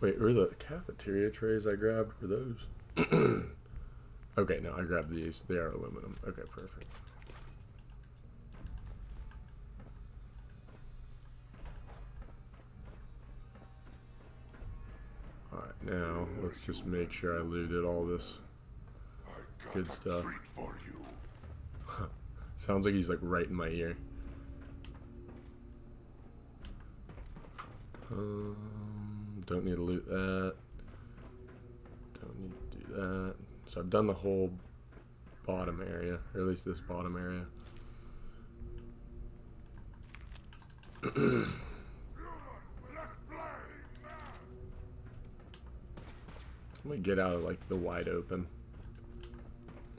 Wait, were the cafeteria trays I grabbed, were those? Okay, no, I grabbed these. They are aluminum. Okay, perfect. Alright, now let's just make sure I looted all this good stuff. Sounds like he's like right in my ear. Um... Don't need to loot that. Don't need to do that. So I've done the whole bottom area, or at least this bottom area. Let me get out of like the wide open.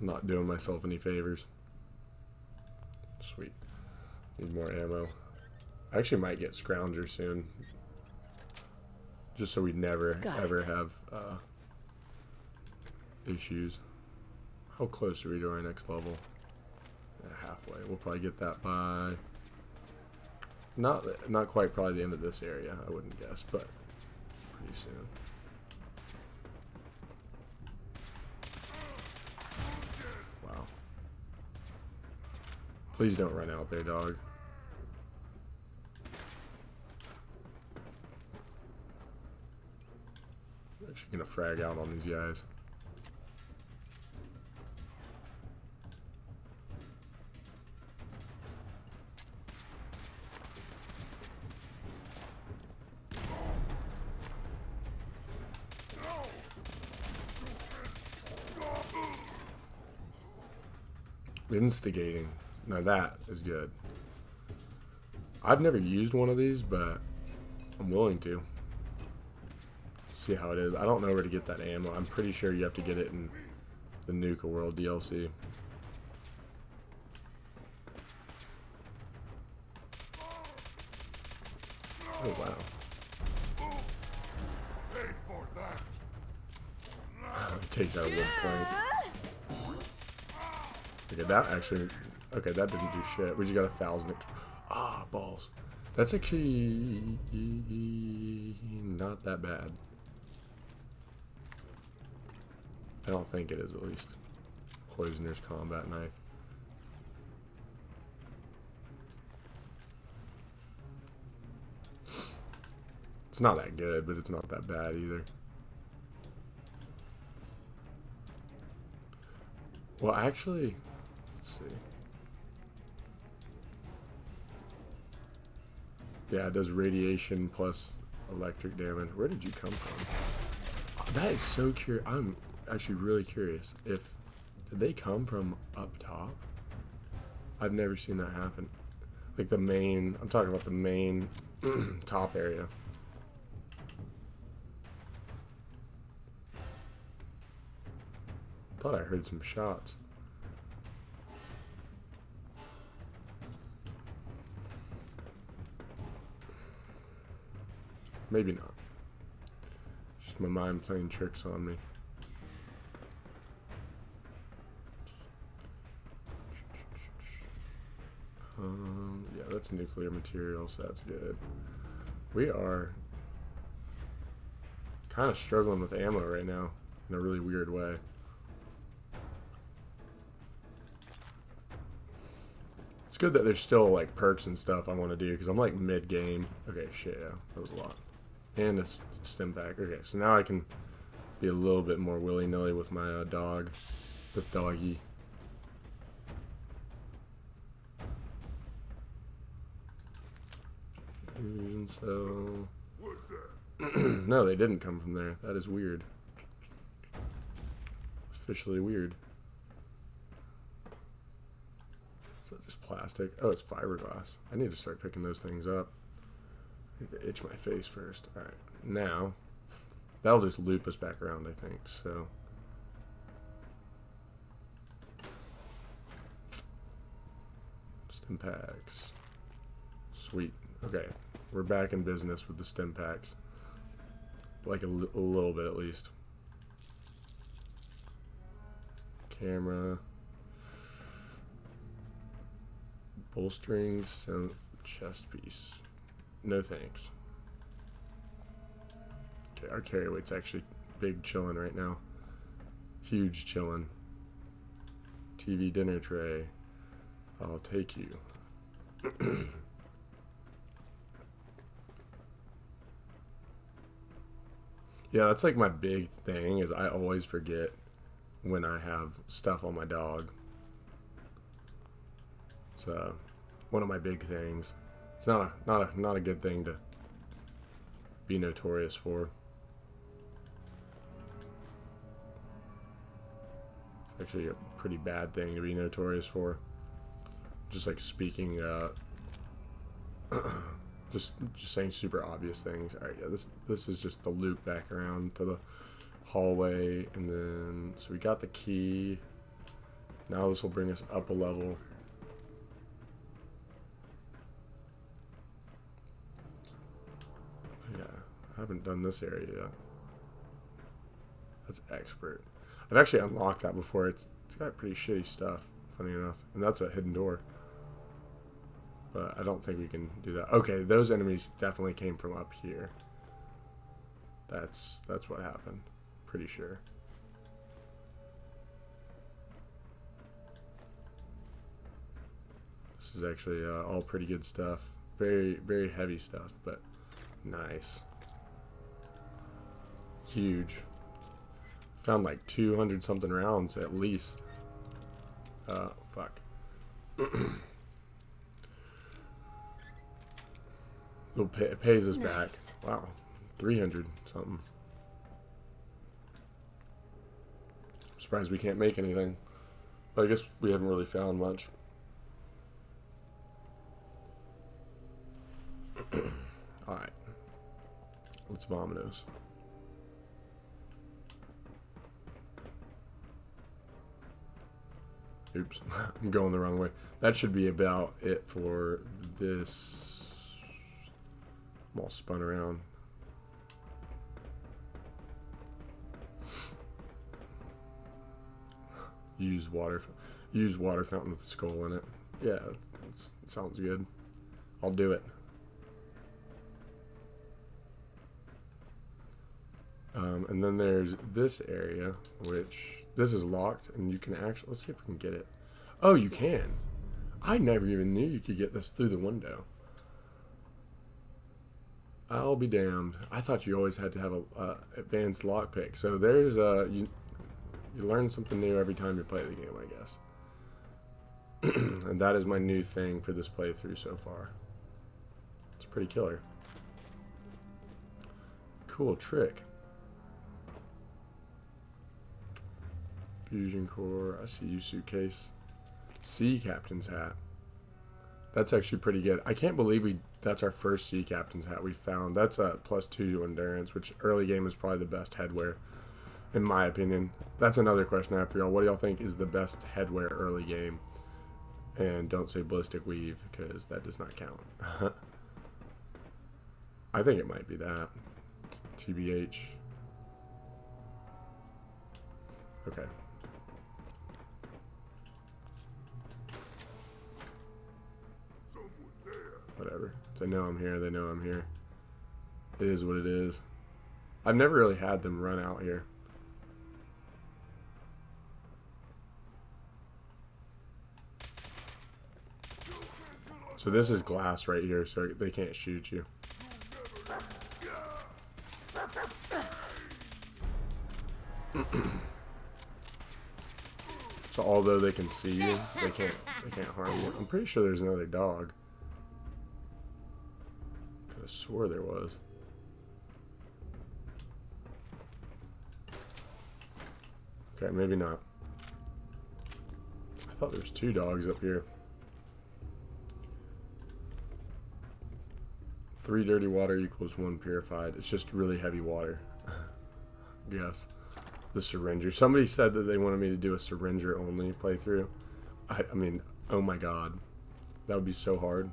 I'm not doing myself any favors. Sweet. Need more ammo. I actually might get Scrounger soon. Just so we never, Got ever it. have uh, issues. How close are we to our next level? Halfway. We'll probably get that by... Not not quite probably the end of this area, I wouldn't guess, but pretty soon. Wow. Please don't run out there, dog. Actually gonna frag out on these guys. Instigating. Now that is good. I've never used one of these, but I'm willing to. See how it is. I don't know where to get that ammo. I'm pretty sure you have to get it in the Nuka World D L C. Oh wow. It takes out a wood plank. Okay, that actually. Okay, that didn't do shit. We just got a thousand. Ah, balls. That's actually not that bad. I don't think it is, at least. Poisoner's combat knife. not that good, but it's not that bad either. Well, actually, let's see. Yeah, it does radiation plus electric damage. Where did you come from? That is so curious. I'm actually really curious if did they come from up top? I've never seen that happen. Like the main, I'm talking about the main top area. Thought I heard some shots. Maybe not. Just my mind playing tricks on me. Um, yeah, that's nuclear material, so that's good. We are kind of struggling with ammo right now in a really weird way. It's good that there's still like perks and stuff I want to do because I'm like mid-game. Okay, shit, yeah, that was a lot. And a stim pack. Okay, so now I can be a little bit more willy-nilly with my uh, dog, with doggy. And so, no, they didn't come from there. That is weird. Officially weird. Is that just plastic? Oh, it's fiberglass. I need to start picking those things up. I need to itch my face first. All right, now that'll just loop us back around, I think. So, stim packs. Sweet. Okay, we're back in business with the stim packs. Like a, l a little bit at least. Camera. Bolstering synth chest piece. No thanks. Okay, our carry weight's actually big chillin' right now. Huge chillin'. T V dinner tray. I'll take you. Yeah, that's like my big thing is I always forget when I have stuff on my dog. So, one of my big things. It's not a not a not a good thing to be notorious for. It's actually a pretty bad thing to be notorious for. Just like speaking, uh, Just, just saying super obvious things. All right, yeah, this this is just the loop back around to the hallway, and then so we got the key. Now this will bring us up a level. Yeah, I haven't done this area yet. That's expert. I've actually unlocked that before. It's it's got pretty shitty stuff, funny enough, and that's a hidden door. But I don't think we can do that. Okay, those enemies definitely came from up here. That's that's what happened. Pretty sure. This is actually uh, all pretty good stuff. Very, very heavy stuff, but nice. Huge. Found like two hundred something rounds at least. Uh, fuck. It'll pay, it pays us nice. Back. Wow. three hundred something. I'm surprised we can't make anything. But I guess we haven't really found much. Alright. Let's vominos. Oops. I'm going the wrong way. That should be about it for this. I'm all spun around. Use water, use water fountain with a skull in it. Yeah, it's, it sounds good. I'll do it. Um, and then there's this area, which this is locked, and you can actually let's see if we can get it. Oh, you can. I never even knew you could get this through the window. I'll be damned. I thought you always had to have a uh, advanced lockpick. So there's uh you you learn something new every time you play the game, I guess. And that is my new thing for this playthrough so far. It's pretty killer. Cool trick. Fusion core. I see you, suitcase. Sea captain's hat. That's actually pretty good. I can't believe we that's our first sea captain's hat we found. That's a plus two to endurance, which early game is probably the best headwear, in my opinion. That's another question I have for y'all. What do y'all think is the best headwear early game? And don't say ballistic weave, because that does not count. I think it might be that. T B H. Okay. Whatever. They know I'm here. They know I'm here. It is what it is. I've never really had them run out here. So this is glass right here, so they can't shoot you. So although they can see you, they can't they can't harm you. I'm pretty sure there's another dog. Could have swore there was. Okay, maybe not. I thought there was two dogs up here. Three dirty water equals one purified. It's just really heavy water. Yes. The syringer. Somebody said that they wanted me to do a syringer only playthrough. I, I mean, oh my god. That would be so hard.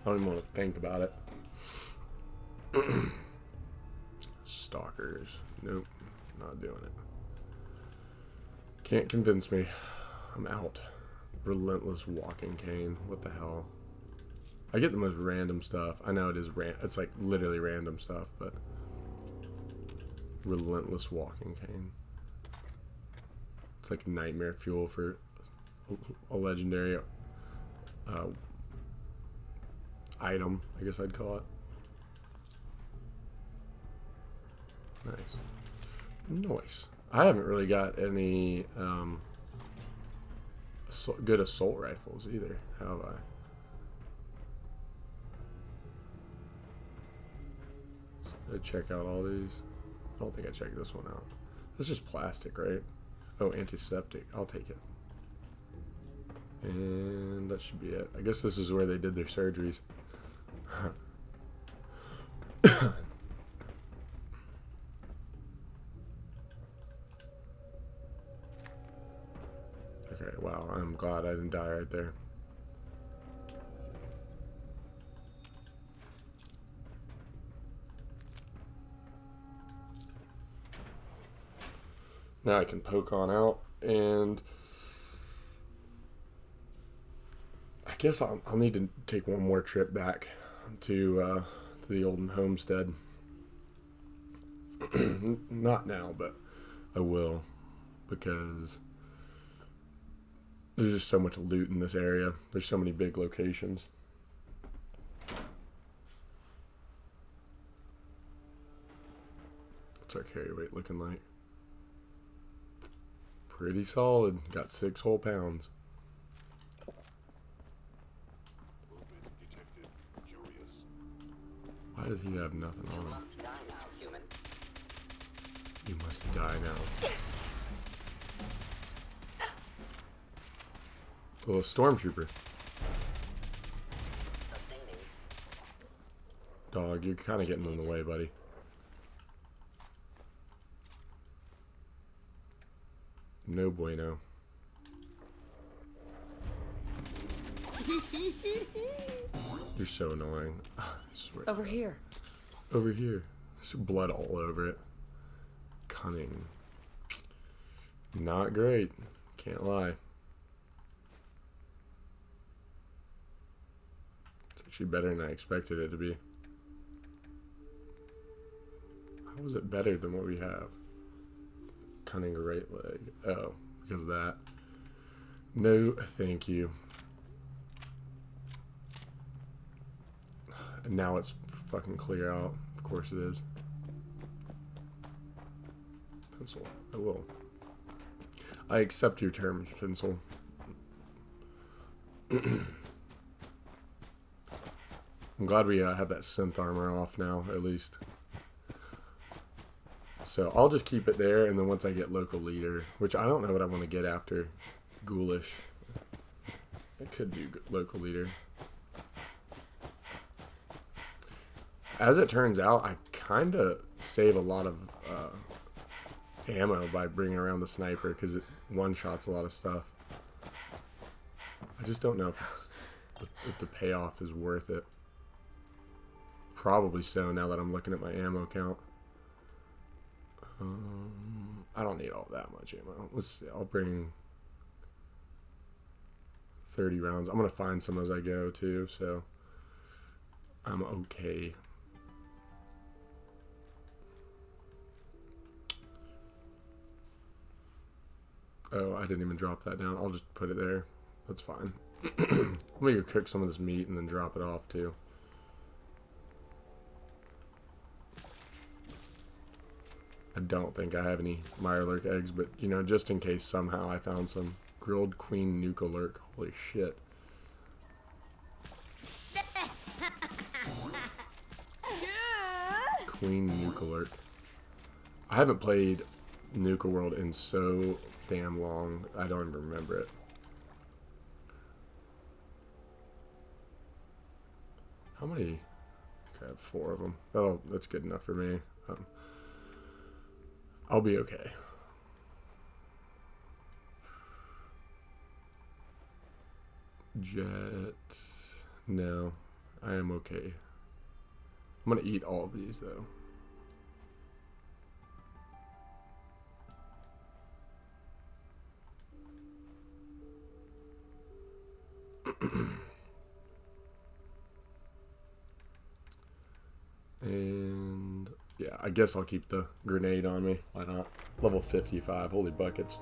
I don't even want to think about it. Stalkers. Nope. Not doing it. Can't convince me. I'm out. Relentless walking cane. What the hell? I get the most random stuff. I know it is ran- it's like literally random stuff, but... Relentless walking cane. It's like nightmare fuel for a legendary uh, item, I guess I'd call it. Nice. Nice. I haven't really got any um, good assault rifles either, have I? So I check out all these. I don't think I checked this one out. This is just plastic, right? Oh, antiseptic. I'll take it. And that should be it. I guess this is where they did their surgeries. Okay, wow. I'm glad I didn't die right there. Now I can poke on out, and I guess I'll, I'll need to take one more trip back to uh, to the olden homestead. Not now, but I will, because there's just so much loot in this area. There's so many big locations. What's our carry weight looking like? Pretty solid. Got six whole pounds. Why does he have nothing on him? You must die now, human. You must die now. Little stormtrooper. Dog, you're kind of getting in the way, buddy. No bueno. You're so annoying. I swear. Over here. Over here. There's blood all over it. Cunning. Not great. Can't lie. It's actually better than I expected it to be. How was it better than what we have? Cunning right leg. Oh, because of that. No, thank you. And now it's fucking clear out. Of course it is. Pencil. I will. I accept your terms, Pencil. I'm glad we uh, have that synth armor off now, at least. So I'll just keep it there, and then once I get local leader, which I don't know what I want to get after. Ghoulish. It could be local leader. As it turns out, I kind of save a lot of uh, ammo by bringing around the sniper, because it one-shots a lot of stuff. I just don't know if, if the payoff is worth it. Probably so, now that I'm looking at my ammo count. Um, I don't need all that much ammo. Let's see, I'll bring thirty rounds. I'm going to find some as I go, too, so I'm okay. Oh, I didn't even drop that down. I'll just put it there. That's fine. I'm going to cook some of this meat and then drop it off, too. I don't think I have any Mirelurk eggs, but, you know, just in case somehow I found some. Grilled Queen Nuka Lurk. Holy shit. Queen Nuka Lurk. I haven't played Nuka World in so damn long, I don't even remember it. How many? Okay, I have four of them. Oh, that's good enough for me. Um, I'll be okay. Jet. No, I am okay. I'm going to eat all of these, though. And yeah, I guess I'll keep the grenade on me. Why not? Level fifty-five. Holy buckets.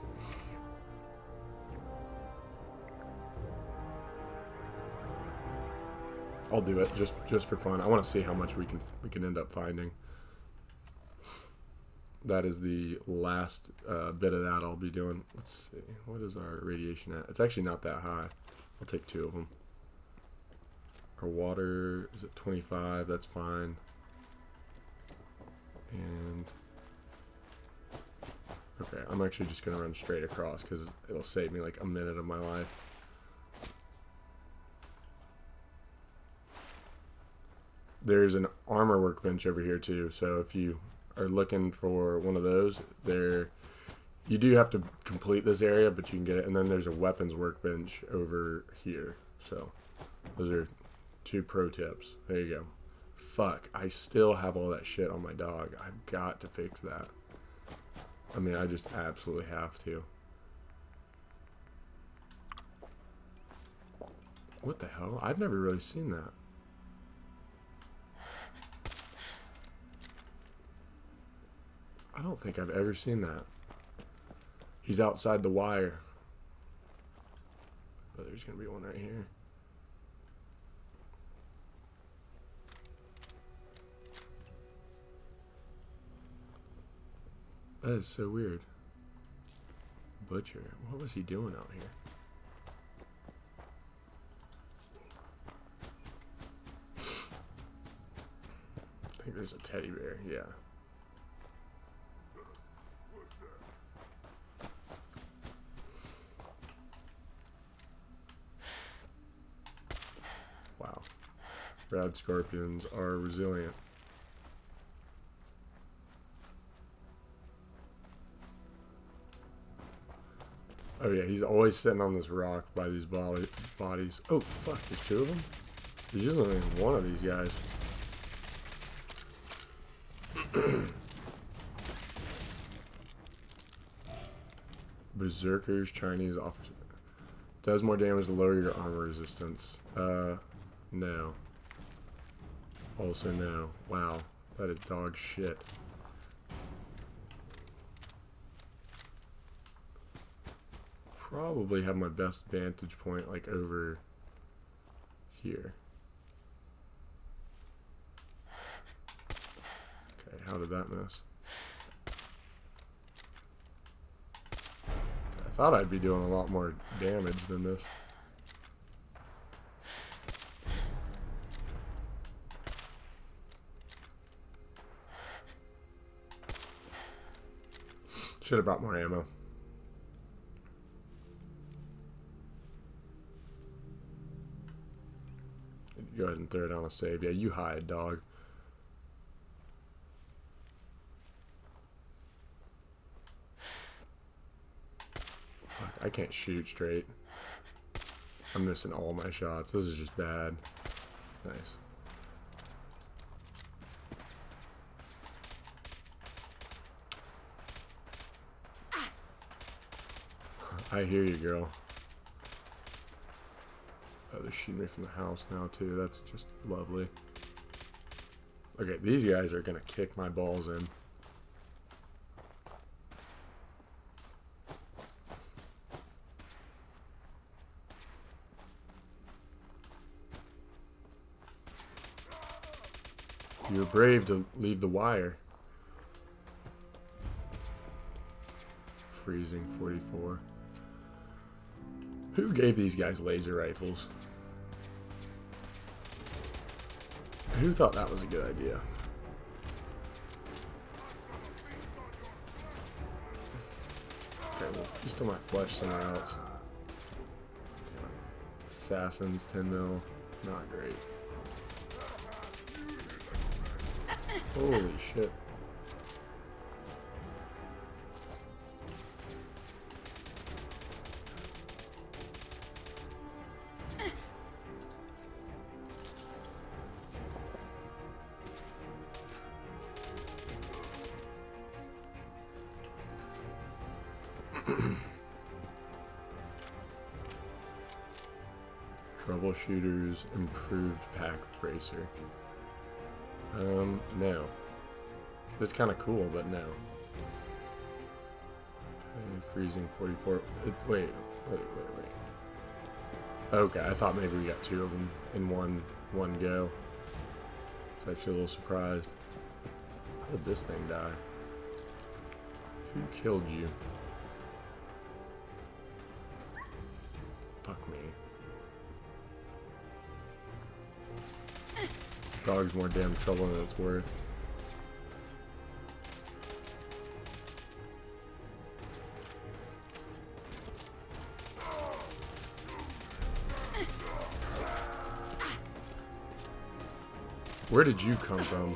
I'll do it just just for fun. I want to see how much we can we can end up finding. That is the last uh, bit of that I'll be doing. Let's see, what is our radiation at? It's actually not that high. I'll take two of them. Our water is at twenty-five. That's fine. And okay, I'm actually just gonna run straight across because it'll save me like a minute of my life. There's an armor workbench over here too, so if you are looking for one of those, there you do have to complete this area, but you can get it. And then there's a weapons workbench over here. So those are two pro tips. There you go. Fuck, I still have all that shit on my dog. I've got to fix that. I mean, I just absolutely have to. What the hell? I've never really seen that. I don't think I've ever seen that. He's outside the wire. Oh, there's gonna be one right here. That is so weird. Butcher, what was he doing out here? I think there's a teddy bear, yeah. Rad scorpions are resilient. Oh yeah, he's always sitting on this rock by these body bodies. Oh fuck, there's two of them? There's usually only one of these guys. Berserkers, Chinese officer. Does more damage to lower your armor resistance. Uh, no. Also no. Wow, that is dog shit. Probably have my best vantage point like over here. out of that mess. I thought I'd be doing a lot more damage than this. Should have bought more ammo. Go ahead and throw it on a save. Yeah, you hide, dog. Fuck, I can't shoot straight. I'm missing all my shots. This is just bad. Nice. I hear you, girl. Oh, they're shooting me from the house now, too. That's just lovely. Okay, these guys are going to kick my balls in. You're brave to leave the wire. Freezing forty-four. Who gave these guys laser rifles? Who thought that was a good idea? Okay, well, you stole my flesh somewhere else. Assassins, ten mil. Not great. Holy shit. Troubleshooters, improved pack bracer. Um, no. It's kind of cool, but no. Okay, freezing forty-four. It, wait, wait, wait, wait. Okay, I thought maybe we got two of them in one one go. I was actually a little surprised. How did this thing die? Who killed you? Fuck me. Dog's more damn trouble than it's worth. Where did you come from?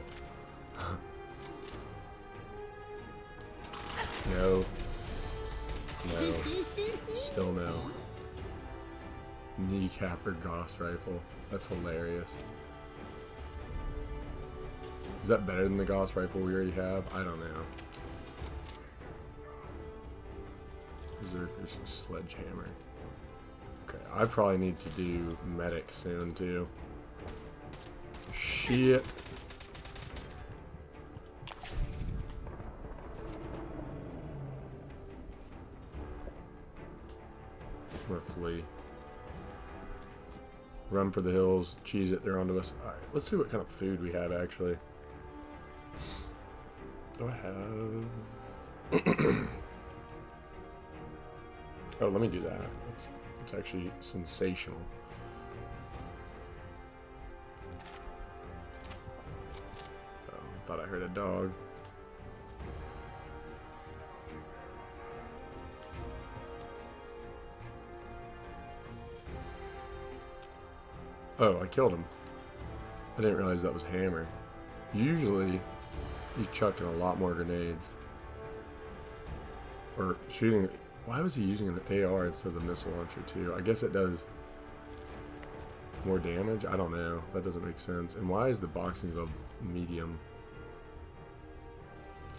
No. No. Still no. Kneecapper Gauss rifle. That's hilarious. Is that better than the Gauss rifle we already have? I don't know. Berserker's sledgehammer. Okay, I probably need to do medic soon too. Shit. Roughly. Run for the hills. Cheese it. They're onto us. All right, let's see what kind of food we have actually. Do I have... oh, let me do that. It's, it's actually sensational. Oh, I thought I heard a dog. Oh, I killed him. I didn't realize that was hammer. Usually... he's chucking a lot more grenades. Or shooting. Why was he using an A R instead of a missile launcher too? I guess it does more damage? I don't know. That doesn't make sense. And why is the boxing glove medium?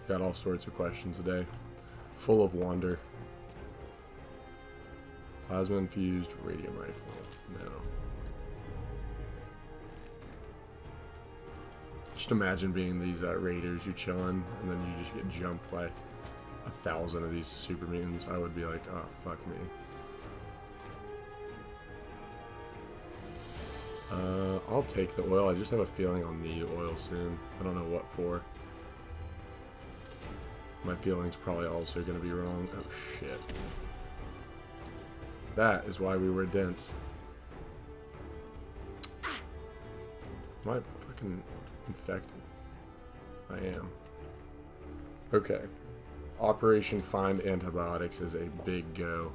Got all sorts of questions today. Full of wonder. Plasma infused radium rifle. No. Just imagine being these uh, raiders, you chilling, and then you just get jumped by a thousand of these super mutants. I would be like, oh, fuck me. Uh, I'll take the oil. I just have a feeling I'll need oil soon. I don't know what for. My feelings probably also gonna be wrong. Oh shit. That is why we were dense. Am I fucking infected? I am. Okay. Operation Find Antibiotics is a big go.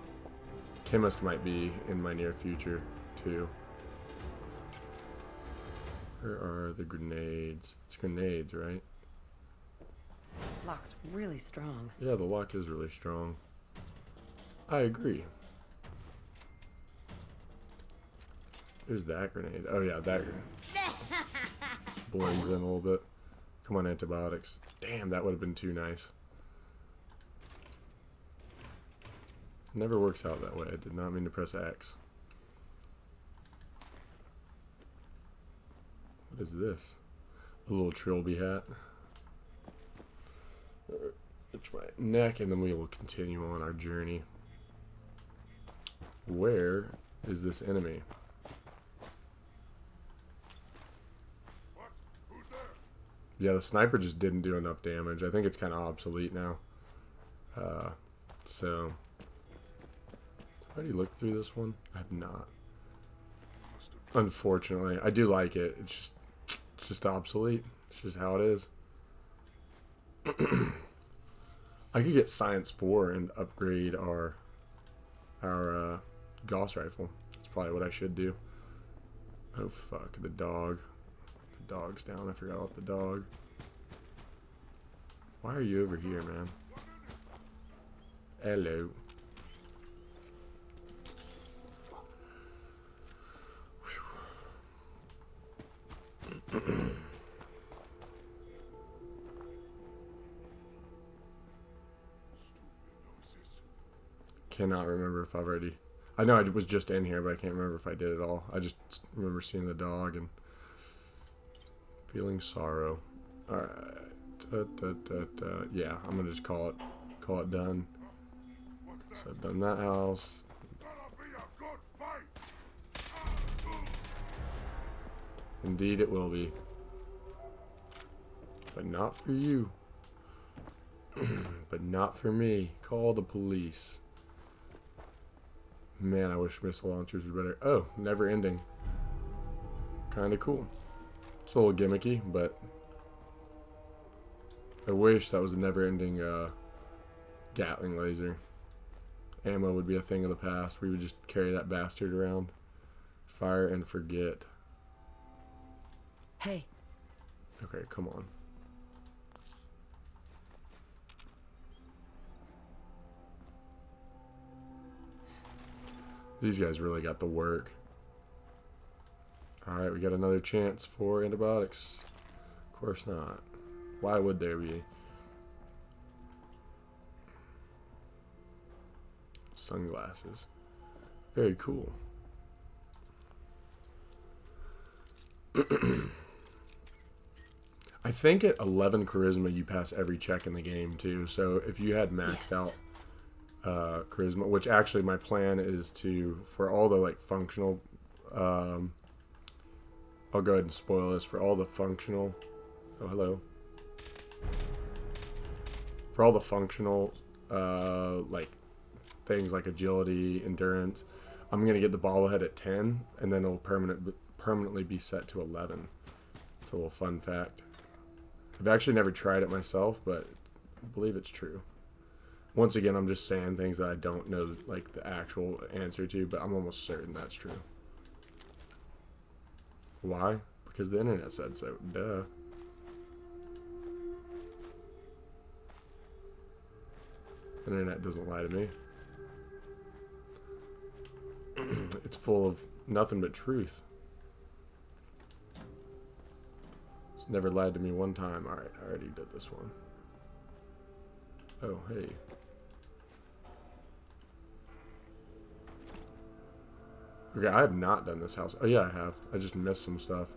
Chemist might be in my near future, too. Where are the grenades? It's grenades, right? Lock's really strong. Yeah, the lock is really strong. I agree. There's that grenade. Oh, yeah, that grenade. Just blends in a little bit. Come on, antibiotics. Damn, that would have been too nice. Never works out that way. I did not mean to press X. What is this? A little trilby hat. It's my neck, and then we will continue on our journey. Where is this enemy? What? Who's there? Yeah, the sniper just didn't do enough damage. I think it's kind of obsolete now. Uh, so... I already looked through this one. I have not. Unfortunately, I do like it. It's just, it's just obsolete. It's just how it is. I could get Science four and upgrade our our uh, Gauss rifle. That's probably what I should do. Oh fuck, the dog. The dog's down. I forgot about the dog. Why are you over here, man? Hello. Cannot remember if I've already... I know I was just in here, but I can't remember if I did it all. I just remember seeing the dog and feeling sorrow. Alright. Da, da, da, da. Yeah, I'm gonna just call it call it done. So I've done that house. Indeed it will be. But not for you. But not for me. Call the police. Man, I wish missile launchers were better. Oh, never ending. Kinda cool. It's a little gimmicky, but I wish that was a never ending uh, Gatling laser. Ammo would be a thing of the past. We would just carry that bastard around. Fire and forget. Hey. Okay, come on. These guys really got the work. Alright, we got another chance for antibiotics. Of course not. Why would there be? Sunglasses. Very cool. I think at eleven charisma you pass every check in the game too. So if you had maxed yes. out uh, charisma, which actually my plan is to, for all the like functional, um, I'll go ahead and spoil this, for all the functional, oh hello, for all the functional uh, like things like agility, endurance, I'm gonna get the bobblehead at ten, and then it'll permanent permanently be set to eleven. It's a little fun fact. I've actually never tried it myself, but I believe it's true. Once again, I'm just saying things that I don't know like the actual answer to, but I'm almost certain that's true. Why? Because the internet said so. Duh. The internet doesn't lie to me. It's full of nothing but truth. It's never lied to me one time. Alright, I already did this one. Oh, hey. Okay, I have not done this house. Oh, yeah, I have. I just missed some stuff.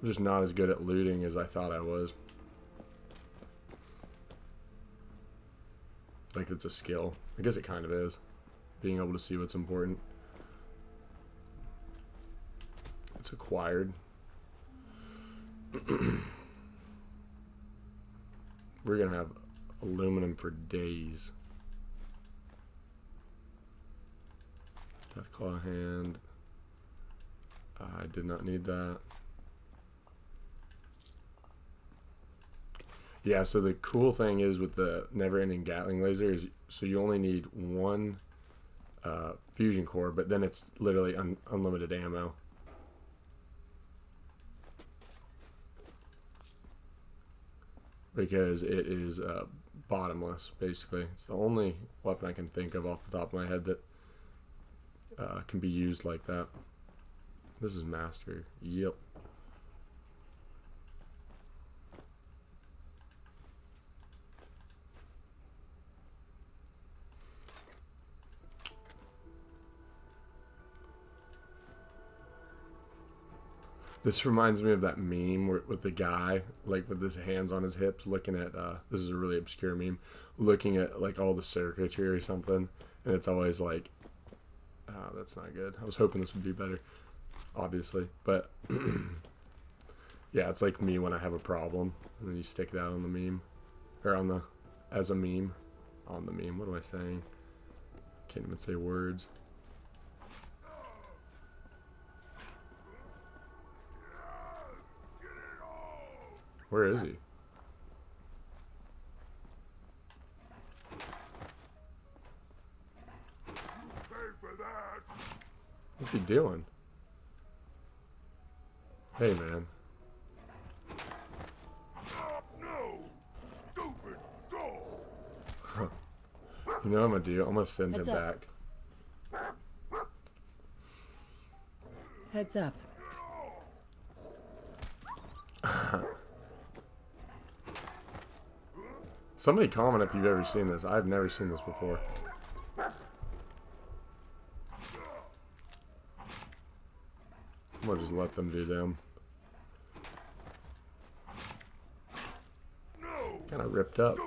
I'm just not as good at looting as I thought I was. Like, it's a skill. I guess it kind of is. Being able to see what's important. It's acquired. We're gonna have aluminum for days. Deathclaw hand. I did not need that. Yeah, so the cool thing is with the never-ending Gatling laser is so you only need one uh, fusion core, but then it's literally un unlimited ammo. Because it is uh, bottomless, basically. It's the only weapon I can think of off the top of my head that uh, can be used like that. This is master. Yep. This reminds me of that meme where, with the guy, like with his hands on his hips, looking at, uh, this is a really obscure meme, looking at like all the circuitry or something, and it's always like, oh, that's not good. I was hoping this would be better, obviously, but yeah, it's like me when I have a problem, and then you stick that on the meme, or on the, as a meme, on the meme, what am I saying? Can't even say words. Where is he? What's he doing? Hey, man. No, stupid dog. You know what I'm gonna do? I'm gonna send Heads him up. back. Heads up. Somebody comment if you've ever seen this. I've never seen this before. I'm gonna just let them do them. Kind of ripped up.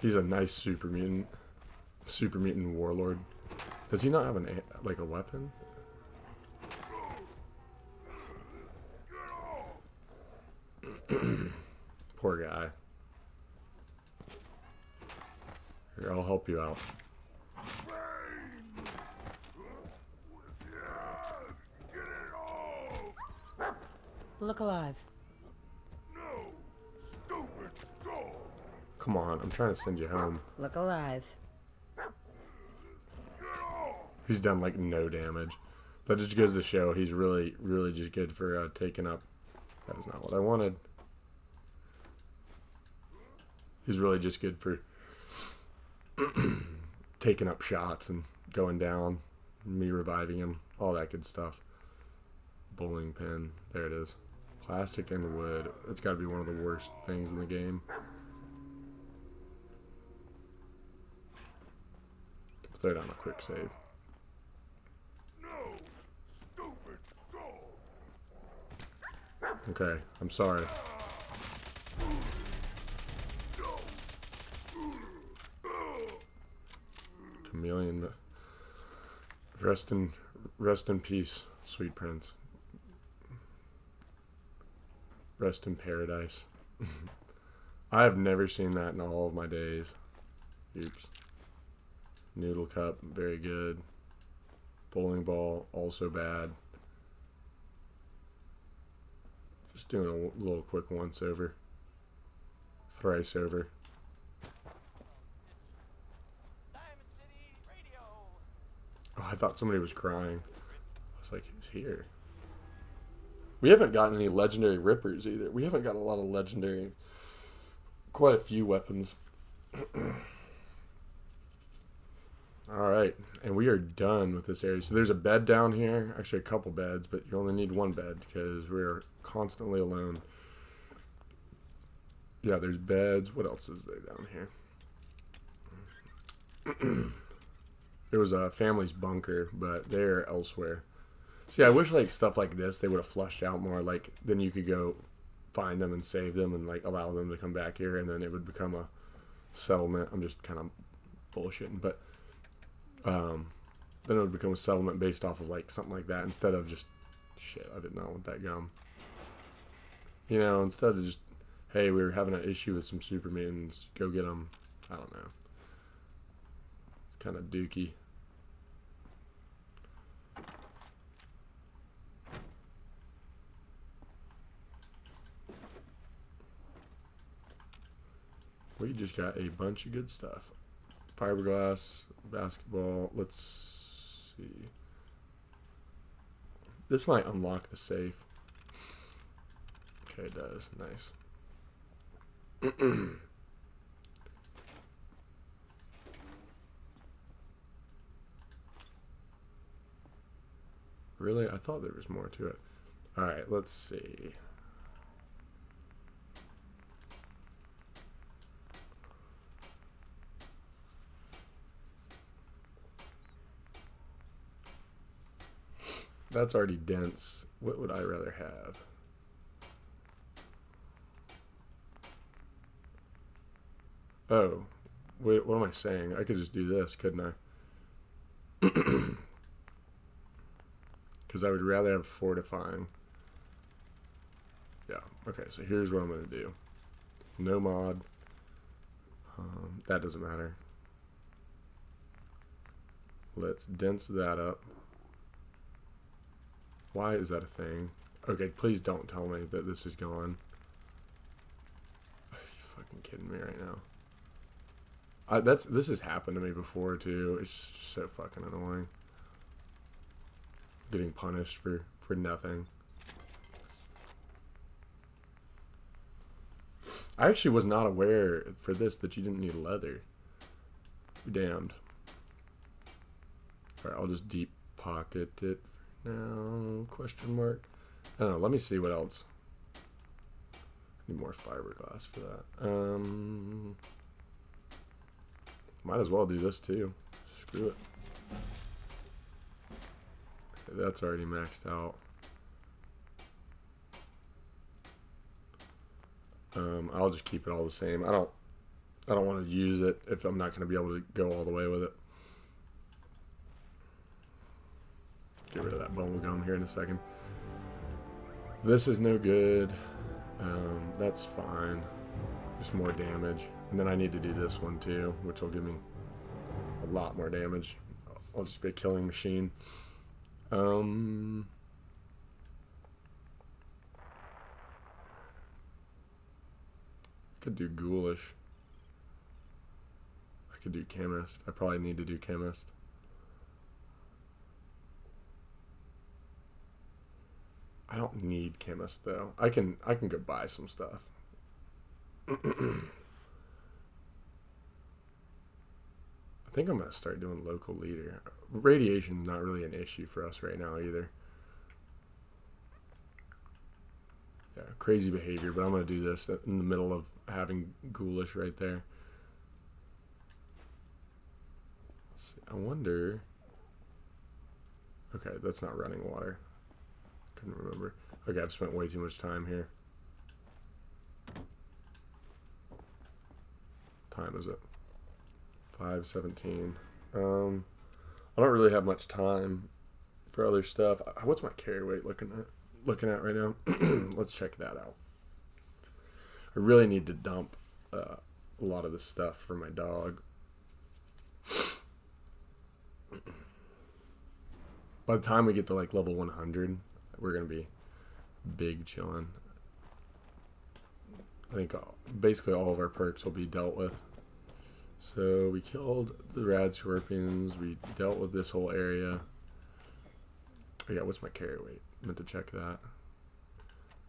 He's a nice super mutant, super mutant warlord. Does he not have an like a weapon? Poor guy. Here, I'll help you out. Look alive. No, stupid dog. Come on, I'm trying to send you home. Look alive. He's done like no damage. That just goes to show he's really, really just good for uh, taking up. That is not what I wanted. He's really just good for taking up shots and going down, me reviving him, all that good stuff. Bowling pin, there it is. Plastic and wood. It's got to be one of the worst things in the game. Throw down a quick save. No, stupid dog. Okay, I'm sorry. Chameleon, rest in rest in peace, sweet prince. Rest in paradise. I have never seen that in all of my days. Oops. Noodle cup, very good. Bowling ball, also bad. Just doing a little quick once over. Thrice over. Oh, I thought somebody was crying. I was like, who's here? We haven't gotten any legendary rippers either. We haven't got a lot of legendary... Quite a few weapons. Alright, and we are done with this area. So there's a bed down here. Actually, a couple beds, but you only need one bed because we're constantly alone. Yeah, there's beds. What else is there down here? There was a family's bunker, but they're elsewhere. See, I wish like stuff like this they would have flushed out more. Like then you could go find them and save them and like allow them to come back here, and then it would become a settlement. I'm just kind of bullshitting, but um, then it would become a settlement based off of like something like that instead of just shit. I did not want that gum. You know, instead of just hey, we were having an issue with some Supermans, go get them. I don't know. It's kind of dookie. We just got a bunch of good stuff. Fiberglass, basketball. Let's see. This might unlock the safe. Okay, it does. Nice. Really? I thought there was more to it. Alright, let's see. That's already dense. What would I rather have? Oh, wait, what am I saying? I could just do this, couldn't I? Because I would rather have fortifying. Yeah, okay, so here's what I'm going to do. No mod. Um, that doesn't matter. Let's dense that up. Why is that a thing? Okay, please don't tell me that this is gone. Are you fucking kidding me right now? I, that's this has happened to me before too. It's just so fucking annoying. Getting punished for for nothing. I actually was not aware for this that you didn't need leather. You're damned. All right, I'll just deep pocket it. No, question mark. I don't know. Let me see what else. I need more fiberglass for that. Um, might as well do this too. Screw it. Okay, that's already maxed out. Um, I'll just keep it all the same. I don't. I don't want to use it if I'm not going to be able to go all the way with it. Get rid of that bubble gum here in a second. This is no good. Um, that's fine. Just more damage. And then I need to do this one too, which will give me a lot more damage. I'll just be a killing machine. Um, I could do ghoulish. I could do chemist. I probably need to do chemist. I don't need chemist though. I can I can go buy some stuff. I think I'm gonna start doing local leader. Radiation's not really an issue for us right now either. Yeah, crazy behavior, but I'm gonna do this in the middle of having ghoulish right there. Let's see, I wonder. Okay, that's not running water. Couldn't remember. Okay, I've spent way too much time here. Time is it? five seventeen. Um, I don't really have much time for other stuff. What's my carry weight looking at? Looking at right now? Let's check that out. I really need to dump uh, a lot of this stuff for my dog. By the time we get to like level one hundred. We're gonna be big chillin'. I think all, basically all of our perks will be dealt with. So we killed the rad scorpions. We dealt with this whole area. Oh yeah, what's my carry weight? Meant to check that.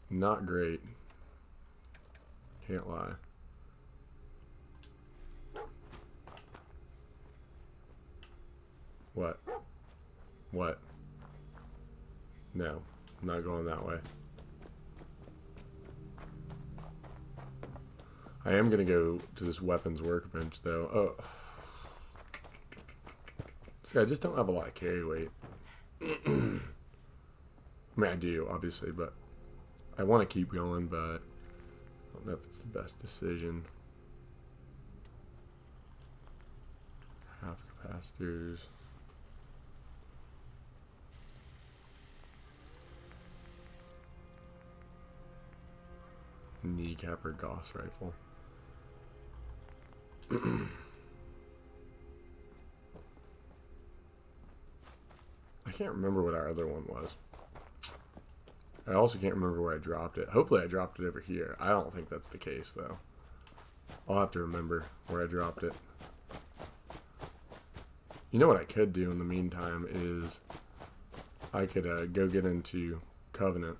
Not great. Can't lie. What? What? No. Not going that way. I am gonna go to this weapons workbench though. Oh, see, I just don't have a lot of carry weight. I mean, I do obviously, but I want to keep going, but I don't know if it's the best decision. Half capacitors. Kneecapper Gauss rifle. I can't remember what our other one was. I also can't remember where I dropped it. Hopefully I dropped it over here. I don't think that's the case, though. I'll have to remember where I dropped it. You know what I could do in the meantime is I could uh, go get into Covenant,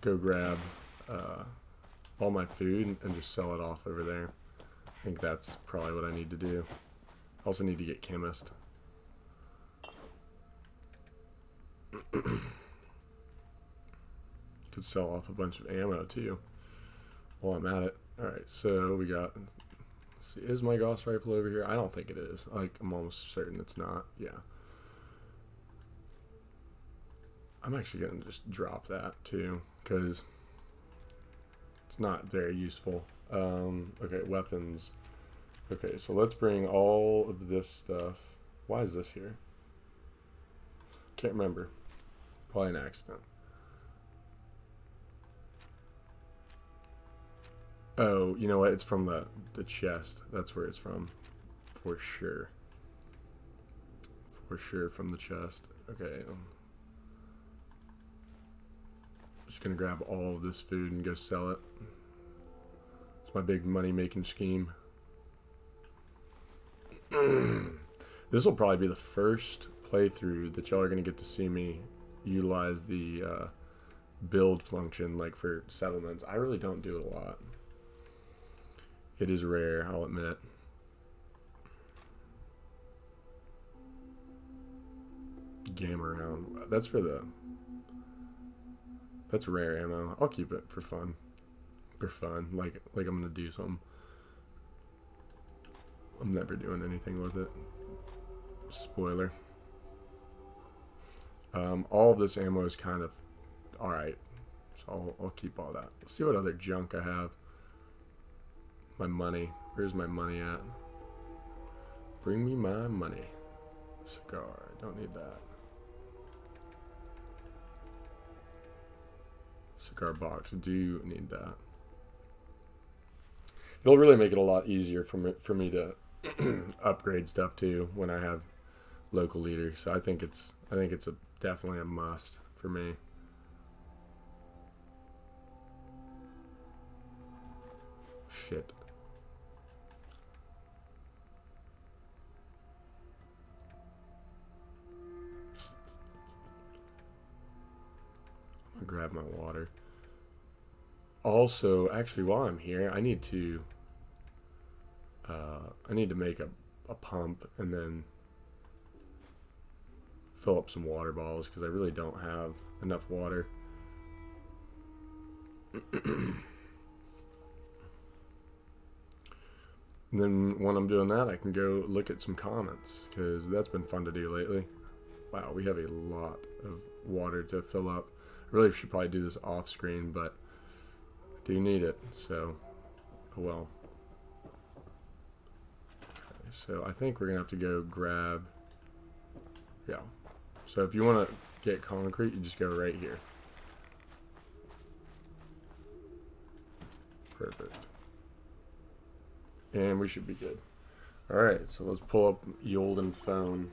go grab uh, all my food and just sell it off over there. I think that's probably what I need to do. I also need to get chemist. Could sell off a bunch of ammo too while I'm at it. Alright, so we got... Let's see, is my Gauss rifle over here? I don't think it is. Like, I'm almost certain it's not. Yeah. I'm actually going to just drop that too, because it's not very useful. Um, okay, weapons. Okay, so let's bring all of this stuff. Why is this here? Can't remember. Probably an accident. Oh, you know what? It's from the, the chest. That's where it's from. For sure. For sure from the chest. Okay. I'm just going to grab all of this food and go sell it. It's my big money-making scheme. This will probably be the first playthrough that y'all are going to get to see me utilize the uh, build function, like for settlements. I really don't do it a lot. It is rare, I'll admit. Game around. That's for the... That's rare ammo. I'll keep it for fun. For fun. Like, like I'm going to do something. I'm never doing anything with it. Spoiler. Um, all of this ammo is kind of... Alright. So I'll, I'll keep all that. Let's see what other junk I have. My money. Where's my money at? Bring me my money. Cigar. Don't need that. Cigar box. Do need that. It'll really make it a lot easier for me, for me to upgrade stuff too when I have local leaders. So I think it's I think it's a definitely a must for me. Shit. Grab my water. Also, actually, while I'm here, I need to uh, I need to make a, a pump and then fill up some water bottles because I really don't have enough water. And then when I'm doing that, I can go look at some comments because that's been fun to do lately. Wow, we have a lot of water to fill up. Really should probably do this off screen, but I do need it, so oh well. Okay, so I think we're gonna have to go grab, yeah. So if you want to get concrete, you just go right here. Perfect. And we should be good. All right, so let's pull up Yolden phone.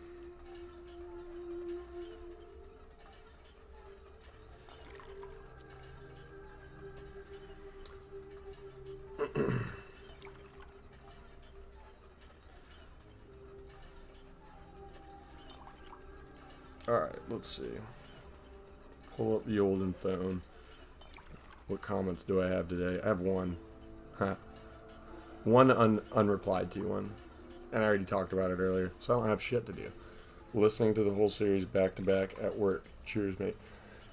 Alright, let's see. Pull up the Yolden phone. What comments do I have today? I have one. One un unreplied to one. And I already talked about it earlier, so I don't have shit to do. Listening to the whole series back to back at work. Cheers, mate.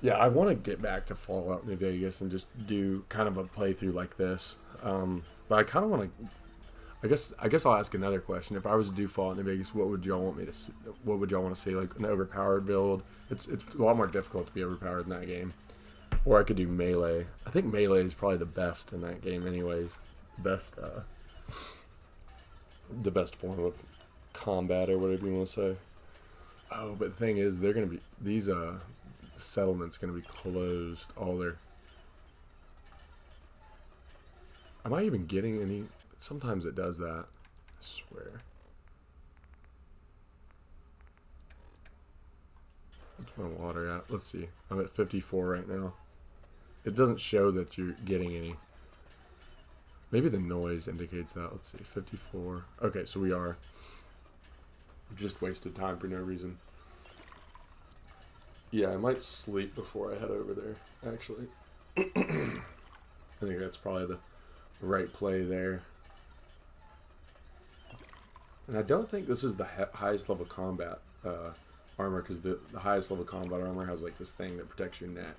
Yeah, I want to get back to Fallout New Vegas and just do kind of a playthrough like this. Um, but I kind of want to... I guess I guess I'll ask another question. If I was to do Fallout New Vegas, what would y'all want me to see? What would y'all want to see? Like an overpowered build? It's it's a lot more difficult to be overpowered in that game. Or I could do melee. I think melee is probably the best in that game, anyways. Best uh, the best form of combat or whatever you want to say. Oh, but the thing is, they're gonna be these uh settlements gonna be closed. All their Am I even getting any? Sometimes it does that. I swear. What's my water at? Let's see. I'm at fifty-four right now. It doesn't show that you're getting any. Maybe the noise indicates that. Let's see. fifty-four. Okay, so we are. We've just wasted time for no reason. Yeah, I might sleep before I head over there, actually. I think that's probably the right play there. And I don't think this is the highest level combat uh, armor, because the, the highest level combat armor has like this thing that protects your neck.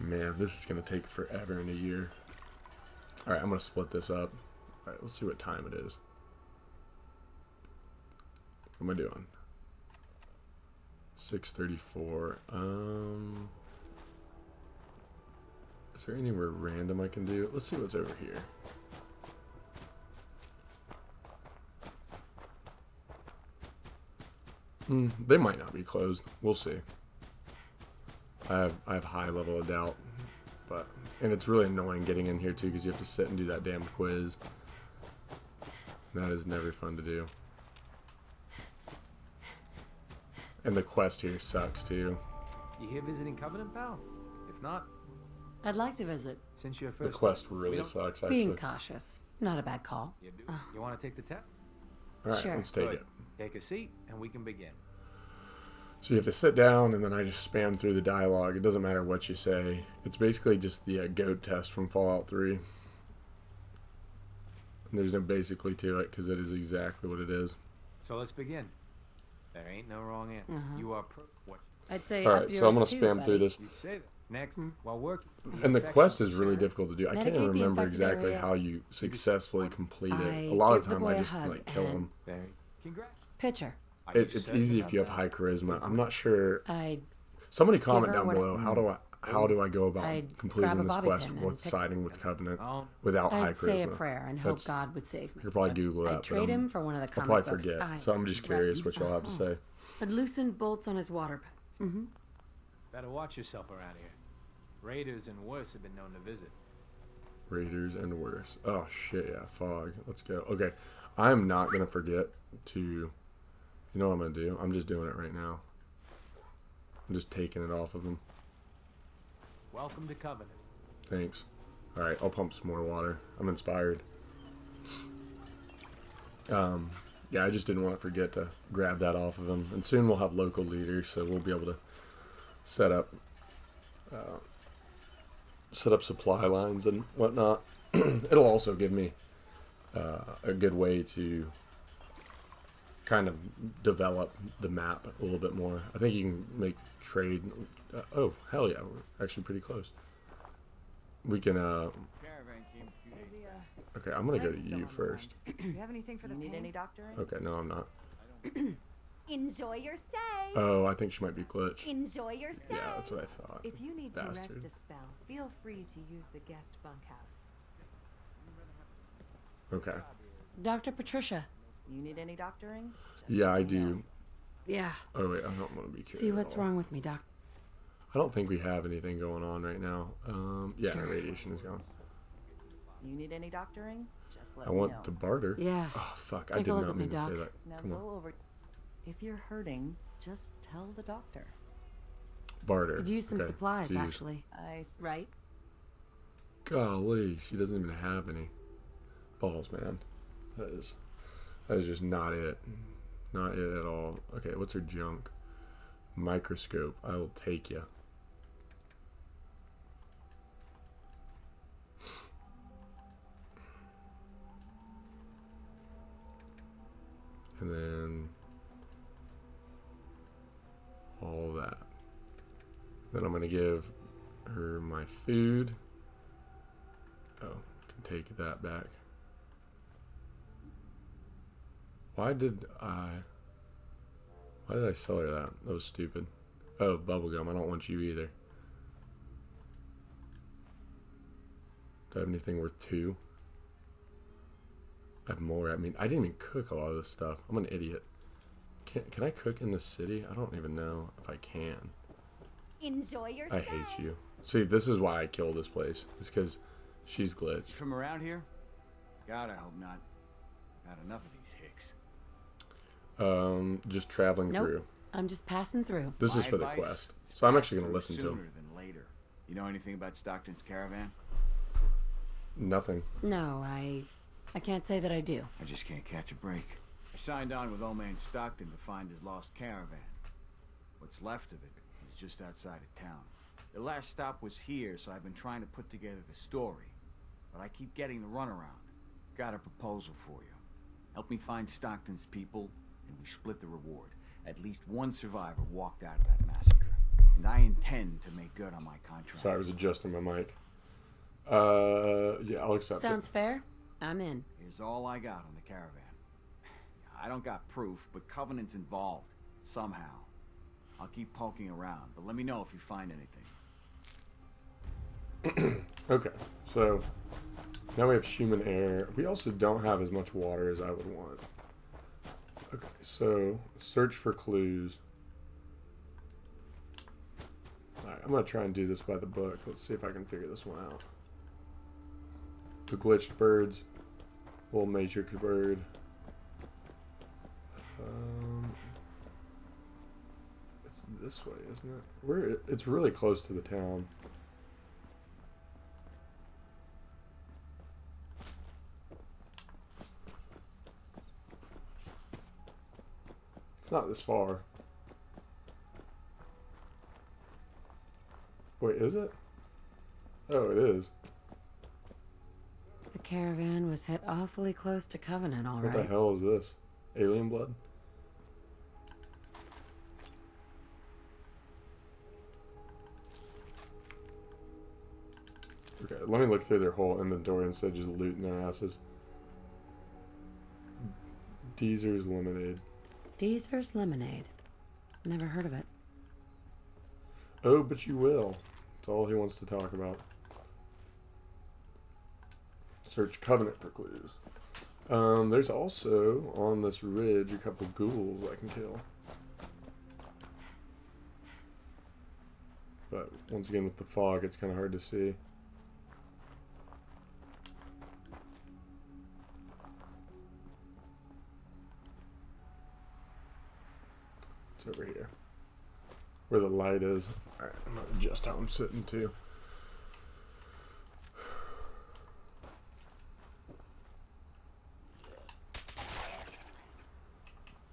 Man, this is going to take forever in a year. Alright, I'm going to split this up. Alright, let's see what time it is. What am I doing? six thirty-four. Um, is there anywhere random I can do? Let's see what's over here. Mm, they might not be closed. We'll see. I have I have high level of doubt, but and it's really annoying getting in here too because you have to sit and do that damn quiz. That is never fun to do. And the quest here sucks too. You here visiting Covenant, pal? If not, I'd like to visit. Since your first the quest really sucks. Actually, being cautious, not a bad call. You, uh. you want to take the test? All right, sure. Let's take Good. it. Take a seat, and we can begin. So you have to sit down, and then I just spam through the dialogue. It doesn't matter what you say. It's basically just the uh, goat test from Fallout three. And there's no basically to it because it is exactly what it is. So let's begin. There ain't no wrong answer. Uh-huh. You are per what? I'd say. All right, so I'm gonna spam buddy. through this. Next, mm-hmm. while working. And the quest is really difficult to do. Medicate I can't remember exactly area. how you successfully complete I it. A lot of time I just like kill him. Picture. It, it's easy if you have high charisma. I'm not sure. I. Somebody comment down below. How do I? How do I go about I'd completing this quest with siding with Covenant without I'd high charisma? I'd say a prayer and hope That's, God would save me. You'll probably Google that. I'd trade him for one of the comic I'll probably books. forget, I so I'm just curious what y'all have to say. I'd loosen bolts on his water pipes. Mm-hmm. Better watch yourself around here. Raiders and worse have been known to visit. Raiders and worse. Oh, shit, yeah, fog. Let's go. Okay, I'm not going to forget to... You know what I'm going to do? I'm just doing it right now. I'm just taking it off of him. Welcome to Covenant. Thanks. Alright, I'll pump some more water. I'm inspired. Um, yeah, I just didn't want to forget to grab that off of him. And soon we'll have local leaders, so we'll be able to set up uh, set up supply lines and whatnot. It'll also give me uh, a good way to kind of develop the map a little bit more. I think you can make trade. Uh, oh, hell yeah, we're actually pretty close. We can, uh... Okay, I'm gonna go to you first. Do you have anything for the need any doctor? Okay, no, I'm not. Enjoy your stay! Oh, I think she might be glitched. Enjoy your stay! Yeah, that's what I thought. If you need to rest a spell, feel free to use the guest bunkhouse. Okay. Doctor Patricia. You need any doctoring? Just yeah, I do. Out. Yeah. Oh, wait, I don't want to be carried See what's wrong with me, doc. I don't think we have anything going on right now. Um, yeah, no, radiation is gone. You need any doctoring? Just let I me want know. to barter. Yeah. Oh, fuck. Take I did not mean me, to doc. say that. Now Come go on. Over. If you're hurting, just tell the doctor. Barter. Could use some okay. supplies, Jeez. actually. I... Right? Golly, she doesn't even have any. Balls, man. That is... That is just not it. Not it at all. Okay, what's her junk? Microscope. I will take you. And then... all that. Then I'm going to give her my food. Oh, can take that back. Why did I... Why did I sell her that? That was stupid. Oh, bubblegum. I don't want you either. Do I have anything worth two? I have more. I mean, I didn't even cook a lot of this stuff. I'm an idiot. Can, can I cook in the city? I don't even know if I can. Enjoy your I stay. Hate you. See, this is why I killed this place. It's because she's glitched. From around here? God, I hope not. Not enough of these hicks. Um, just traveling nope. through. I'm just passing through. This My is for the quest. So I'm actually going to listen to him. Than later. You know anything about Stockton's caravan? Nothing. No, I... I can't say that I do. I just can't catch a break. I signed on with old man Stockton to find his lost caravan. What's left of it is just outside of town. The last stop was here, so I've been trying to put together the story. But I keep getting the runaround. Got a proposal for you. Help me find Stockton's people, and we split the reward. At least one survivor walked out of that massacre. And I intend to make good on my contract. Sorry, I was adjusting my mic. Uh, yeah, I'll accept it. Sounds fair. I'm in. Here's all I got on the caravan. I don't got proof, but Covenant's involved. Somehow. I'll keep poking around, but let me know if you find anything. Okay, so now we have human air. We also don't have as much water as I would want. Okay, so search for clues. Alright, I'm going to try and do this by the book. Let's see if I can figure this one out. The glitched birds. Little matrix bird. Um, it's this way, isn't it? We're, it's really close to the town. Not this far. Wait, is it? Oh, it is. The caravan was hit awfully close to Covenant, all right. What the hell is this? Alien blood? Okay, let me look through their whole inventory instead of just looting their asses. Deezer's lemonade. Deezer's lemonade. Never heard of it. Oh, but you will. That's all he wants to talk about. Search Covenant for clues. Um, there's also, on this ridge, a couple ghouls I can kill. But, once again, with the fog, it's kind of hard to see. Over here where the light is. Alright, I'm gonna adjust how I'm sitting too.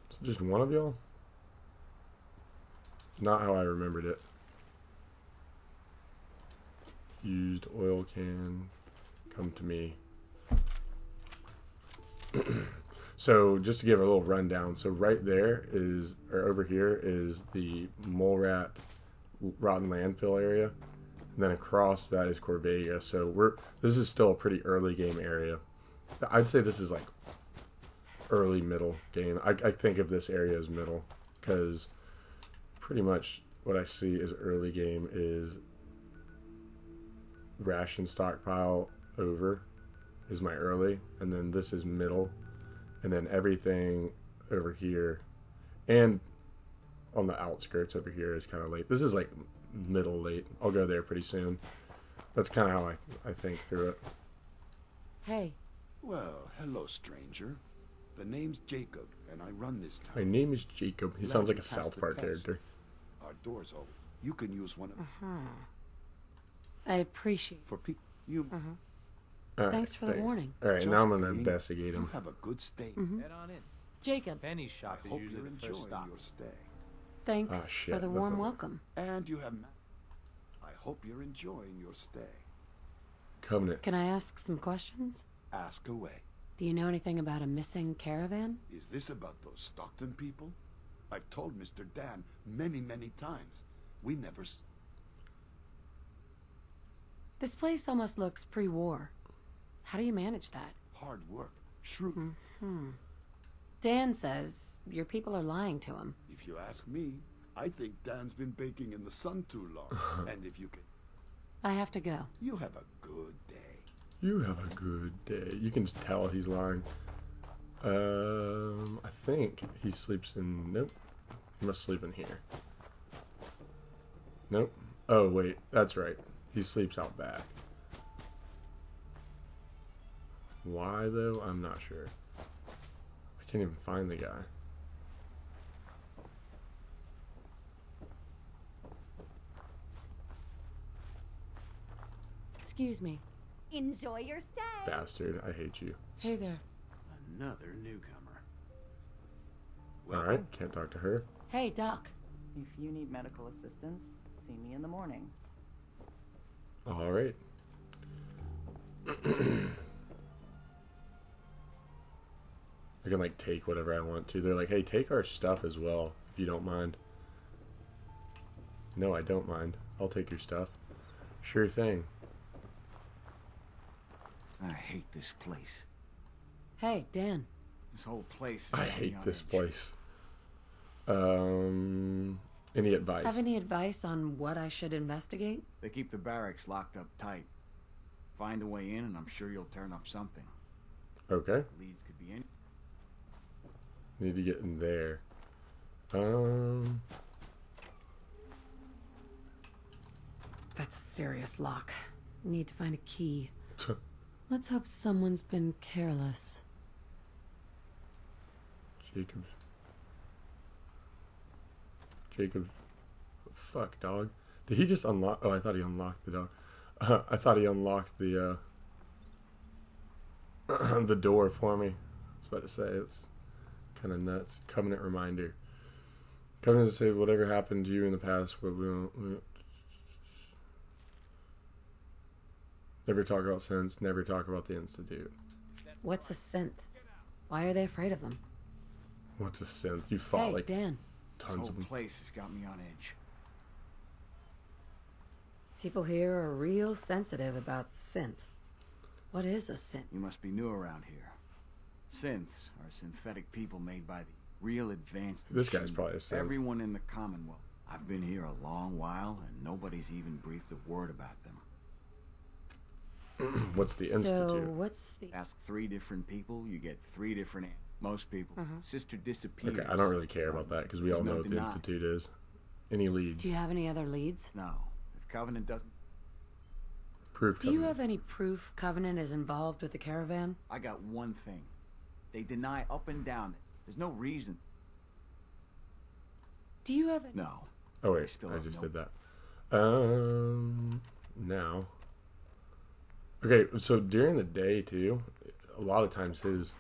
It's just one of y'all? It's not how I remembered it. Used oil can. Come to me. So just to give a little rundown, so right there is, or over here is the Mole Rat Rotten Landfill area, and then across that is Corvega. So we're this is still a pretty early game area. I'd say this is like early middle game. I, I think of this area as middle because pretty much what I see as early game is ration stockpile over is my early, and then this is middle. And then everything over here and on the outskirts over here is kind of late. This is like middle late. I'll go there pretty soon. That's kind of how I, I think through it. Hey. Well, hello, stranger. The name's Jacob, and I run this town. My name is Jacob. He Let sounds like a South Park character. Our door's open. You can use one of uh-huh. I appreciate For people, you... Uh-huh. Right, thanks for thanks. the warning. All right, Just now I'm going to investigate him. You have a good stay. Mm-hmm. Head on in. Jacob. Penny's shop I is usually the first stop. Your stay. Thanks oh, shit, for the warm not... welcome. And you have... I hope you're enjoying your stay. Covenant. Can I ask some questions? Ask away. Do you know anything about a missing caravan? Is this about those Stockton people? I've told Mister Dan many, many times. We never... This place almost looks pre-war. How do you manage that? Hard work. Shrewd. Mm-hmm. Dan says your people are lying to him. If you ask me, I think Dan's been baking in the sun too long. And if you can... I have to go. You have a good day. You have a good day. You can just tell he's lying. Um, I think he sleeps in... Nope. He must sleep in here. Nope. Oh, wait. That's right. He sleeps out back. Why, though? I'm not sure. I can't even find the guy. Excuse me. Enjoy your stay. Bastard. I hate you. Hey there. Another newcomer. Well, all right. Can't talk to her. Hey, Doc. If you need medical assistance, see me in the morning. All right. I can, like, take whatever I want to. They're like, hey, take our stuff as well, if you don't mind. No, I don't mind. I'll take your stuff. Sure thing. I hate this place. Hey, Dan. This whole place. I hate this place. Um, any advice? Have any advice on what I should investigate? They keep the barracks locked up tight. Find a way in, and I'm sure you'll turn up something. Okay. Leads could be in. Need to get in there. Um. That's a serious lock. Need to find a key. Let's hope someone's been careless. Jacob. Jacob. Fuck, dog. Did he just unlock? Oh, I thought he unlocked the dog. Uh, I thought he unlocked the uh, the door for me. I was about to say, it's kind of nuts. Covenant reminder. Covenant to say whatever happened to you in the past, but we won't. We won't Never talk about synths, never talk about the Institute. What's a synth? Why are they afraid of them? What's a synth? You fought hey, like Dan. Tons of them. This whole place has got me on edge. People here are real sensitive about synths. What is a synth? You must be new around here. Synths are synthetic people made by the real advanced... This machine. Guy's probably a synth. Everyone in the Commonwealth. I've been here a long while and nobody's even breathed a word about them. What's the Institute? So what's the... Ask three different people, you get three different... Most people. Uh-huh. Sister disappears. Okay, I don't really care about that, because we all know what the Institute is. Any leads? Do you have any other leads? No. If Covenant doesn't... Proof Covenant. Do you have any proof Covenant is involved with the caravan? I got one thing. They deny up and down. There's no reason. Do you have... Any... No. Oh, wait. I, still I just no... did that. Um... Now... Okay, so during the day, too, a lot of times his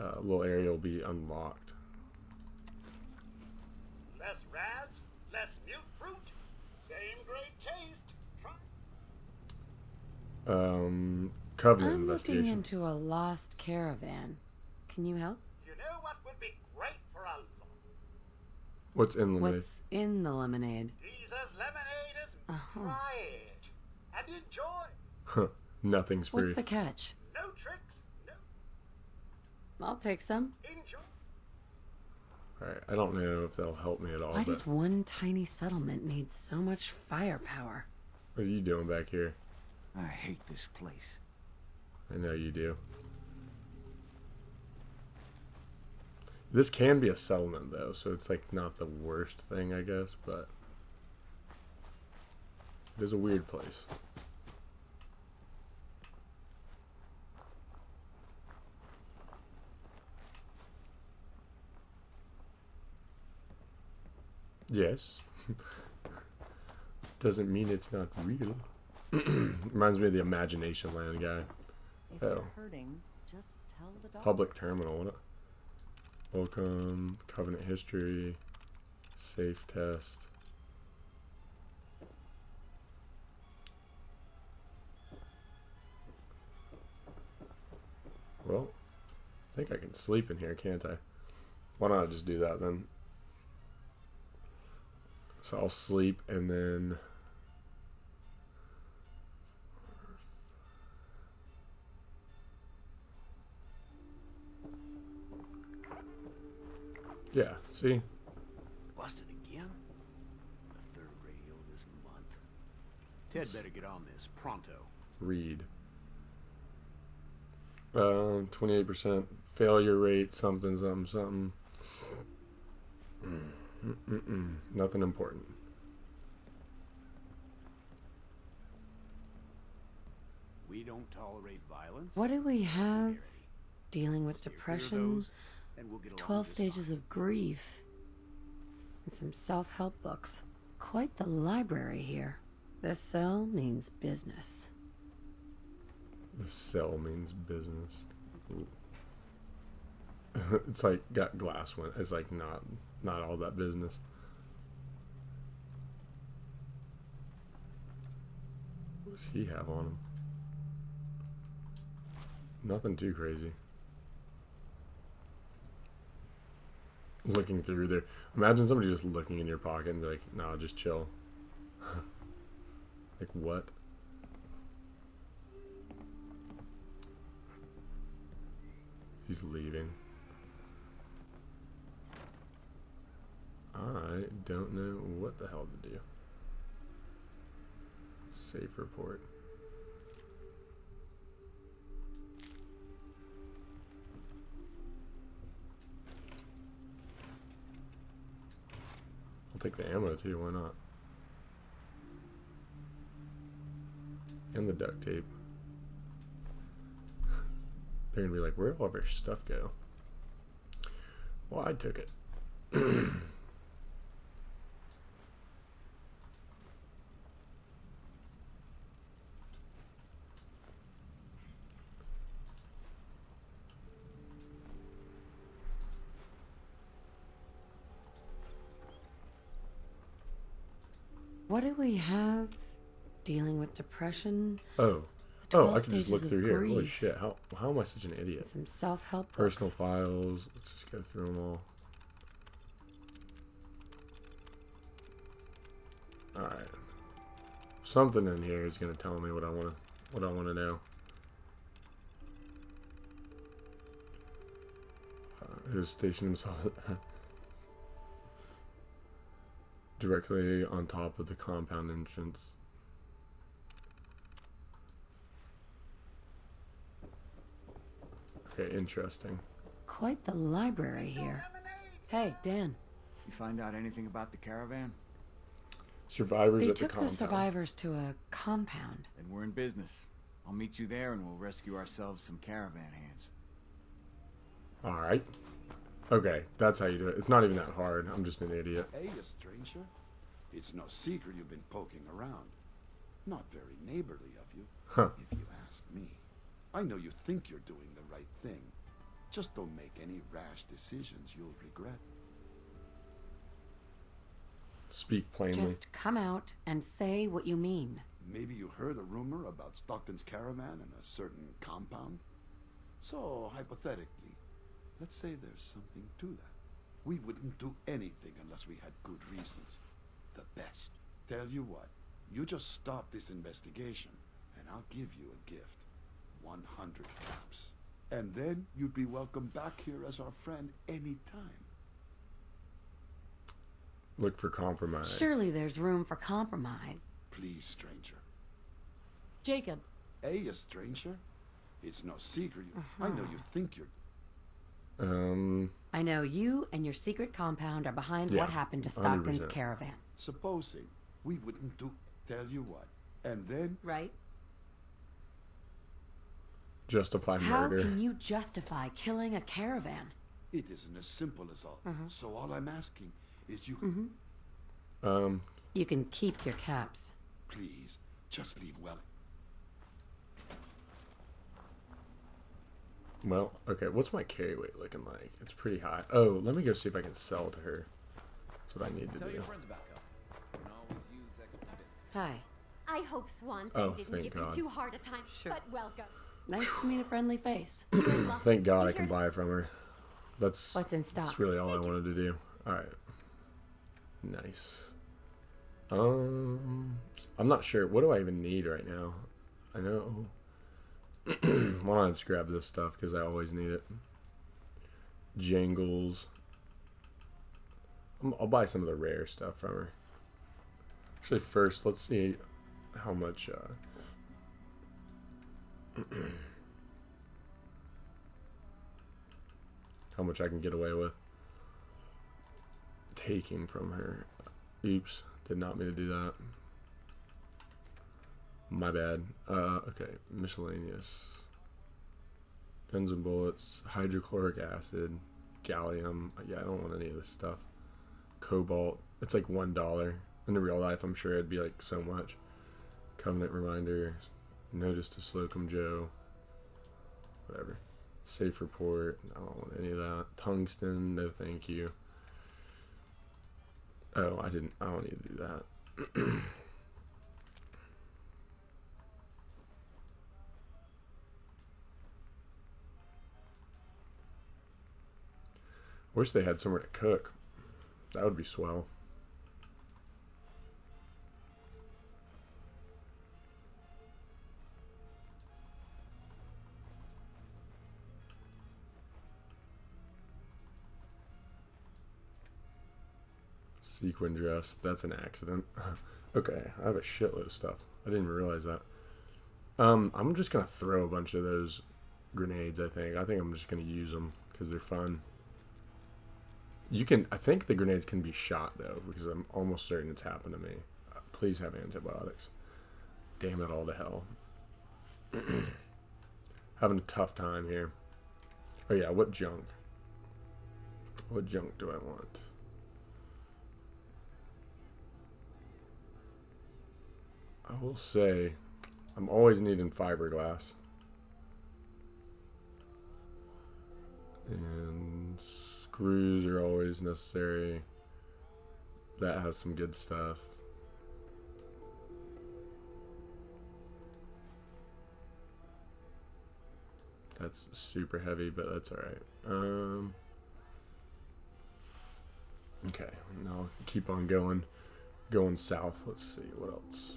uh, little area will be unlocked. Less rads, less mute fruit, same great taste. Um, Covenant investigation. I'm looking into a lost caravan. Can you help? You know what would be great for a... What's in lemonade? What's in the lemonade? Jesus, lemonade is quiet and enjoy. Huh, nothing's free. What's the catch? No tricks. No. I'll take some. Enjoy. All right, I don't know if that'll help me at all. Why does one tiny settlement need so much firepower? What are you doing back here? I hate this place. I know you do. This can be a settlement though, so it's like not the worst thing, I guess, but it is a weird place. Yes. Doesn't mean it's not real. Reminds me of the Imagination Land guy. If oh. Hurting, just tell the dog. Public terminal. What? Welcome. Covenant history. Safe test. Well, I think I can sleep in here, can't I? Why not just do that then? So I'll sleep and then yeah, see? Busted again? It's the third radio this month. Ted better get on this pronto. Read. Um, twenty-eight percent failure rate, something, something, something. Mm-mm-mm. Nothing important. We don't tolerate violence. What do we have? Dealing with depression, twelve stages of grief, and some self-help books. Quite the library here. This cell means business. The cell means business. It's like got glass one. It's like not not all that business. What does he have on him? Nothing too crazy. Looking through there. Imagine somebody just looking in your pocket and be like, nah, just chill. Like what? He's leaving. I don't know what the hell to do. Safe report. I'll take the ammo too, why not? And the duct tape. They're gonna be like, where'd all of our stuff go? Well, I took it. What do we have? Dealing with depression. Oh. Oh, I can just look through here. Holy shit, how, how am I such an idiot? Some self-help personal books. Files. Let's just go through them all. Alright. Something in here is gonna tell me what I wanna what I wanna know. Uh, who's stationed himself directly on top of the compound entrance. Okay, interesting. Quite the library here. Hey, Dan. You find out anything about the caravan? Survivors at the compound. They took the survivors to a compound. And we're in business. I'll meet you there and we'll rescue ourselves some caravan hands. Alright. Okay, that's how you do it. It's not even that hard. I'm just an idiot. Hey, you stranger. It's no secret you've been poking around. Not very neighborly of you, huh. If you ask me. I know you think you're doing the right thing. Just don't make any rash decisions you'll regret. Speak plainly. Just come out and say what you mean. Maybe you heard a rumor about Stockton's caravan and a certain compound. So, hypothetically, let's say there's something to that. We wouldn't do anything unless we had good reasons. The best. Tell you what, you just stop this investigation, and I'll give you a gift. one hundred caps. And then you'd be welcome back here as our friend anytime. Look for compromise. Surely there's room for compromise. Please, stranger. Jacob. Hey, you stranger. It's no secret. Uh-huh. I know you think you're... Um... I know you and your secret compound are behind yeah, what happened to Stockton's one hundred percent. Caravan. Supposing we wouldn't do... Tell you what. And then... Right. Justify murder. How can you justify killing a caravan? It isn't as simple as all. Mm-hmm. So all I'm asking is you... Mm-hmm. Um... You can keep your caps. Please, just leave well. Well, okay, what's my carry weight looking like? It's pretty high. Oh, let me go see if I can sell to her. That's what I need to Tell do. Your friends about you can always use extra Hi. I hope Swanson oh, didn't give God. you too hard a time, sure. but welcome. Nice to meet a friendly face. Thank God I can buy from her. That's, What's in stock? That's really all I wanted to do. Alright. Nice. Um, I'm not sure. What do I even need right now? I know. Why don't I just grab this stuff because I always need it. Jingles. I'll buy some of the rare stuff from her. Actually, first, let's see how much... Uh, how much I can get away with taking from her. Oops, did not mean to do that. My bad. Uh, okay, miscellaneous. Guns and bullets, hydrochloric acid, gallium. Yeah, I don't want any of this stuff. Cobalt. It's like one dollar. In the real life, I'm sure it'd be like so much. Covenant reminder. Notice to Slocum Joe. Whatever. Safe report. I don't want any of that. Tungsten. No thank you. Oh, I didn't. I don't need to do that. Wish they had somewhere to cook. That would be swell. Sequin dress. That's an accident. Okay, I have a shitload of stuff. I didn't even realize that. Um, I'm just going to throw a bunch of those grenades, I think. I think I'm just going to use them because they're fun. You can, I think the grenades can be shot, though, because I'm almost certain it's happened to me. Uh, please have antibiotics. Damn it all to hell. Having a tough time here. Oh, yeah, what junk? What junk do I want? I will say, I'm always needing fiberglass. And screws are always necessary. That has some good stuff. That's super heavy, but that's alright. Um, okay, now keep on going. Going south. Let's see, what else?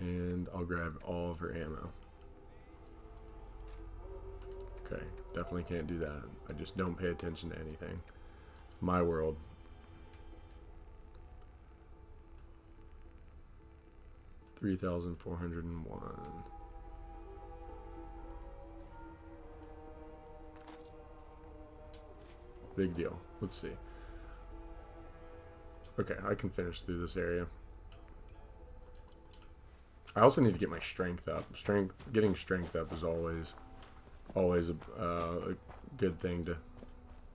And I'll grab all of her ammo. Okay, definitely can't do that. I just don't pay attention to anything. My world. three thousand four hundred one. Big deal. Let's see. Okay, I can finish through this area. I also need to get my strength up. Strength, getting strength up is always, always a, uh, a good thing to,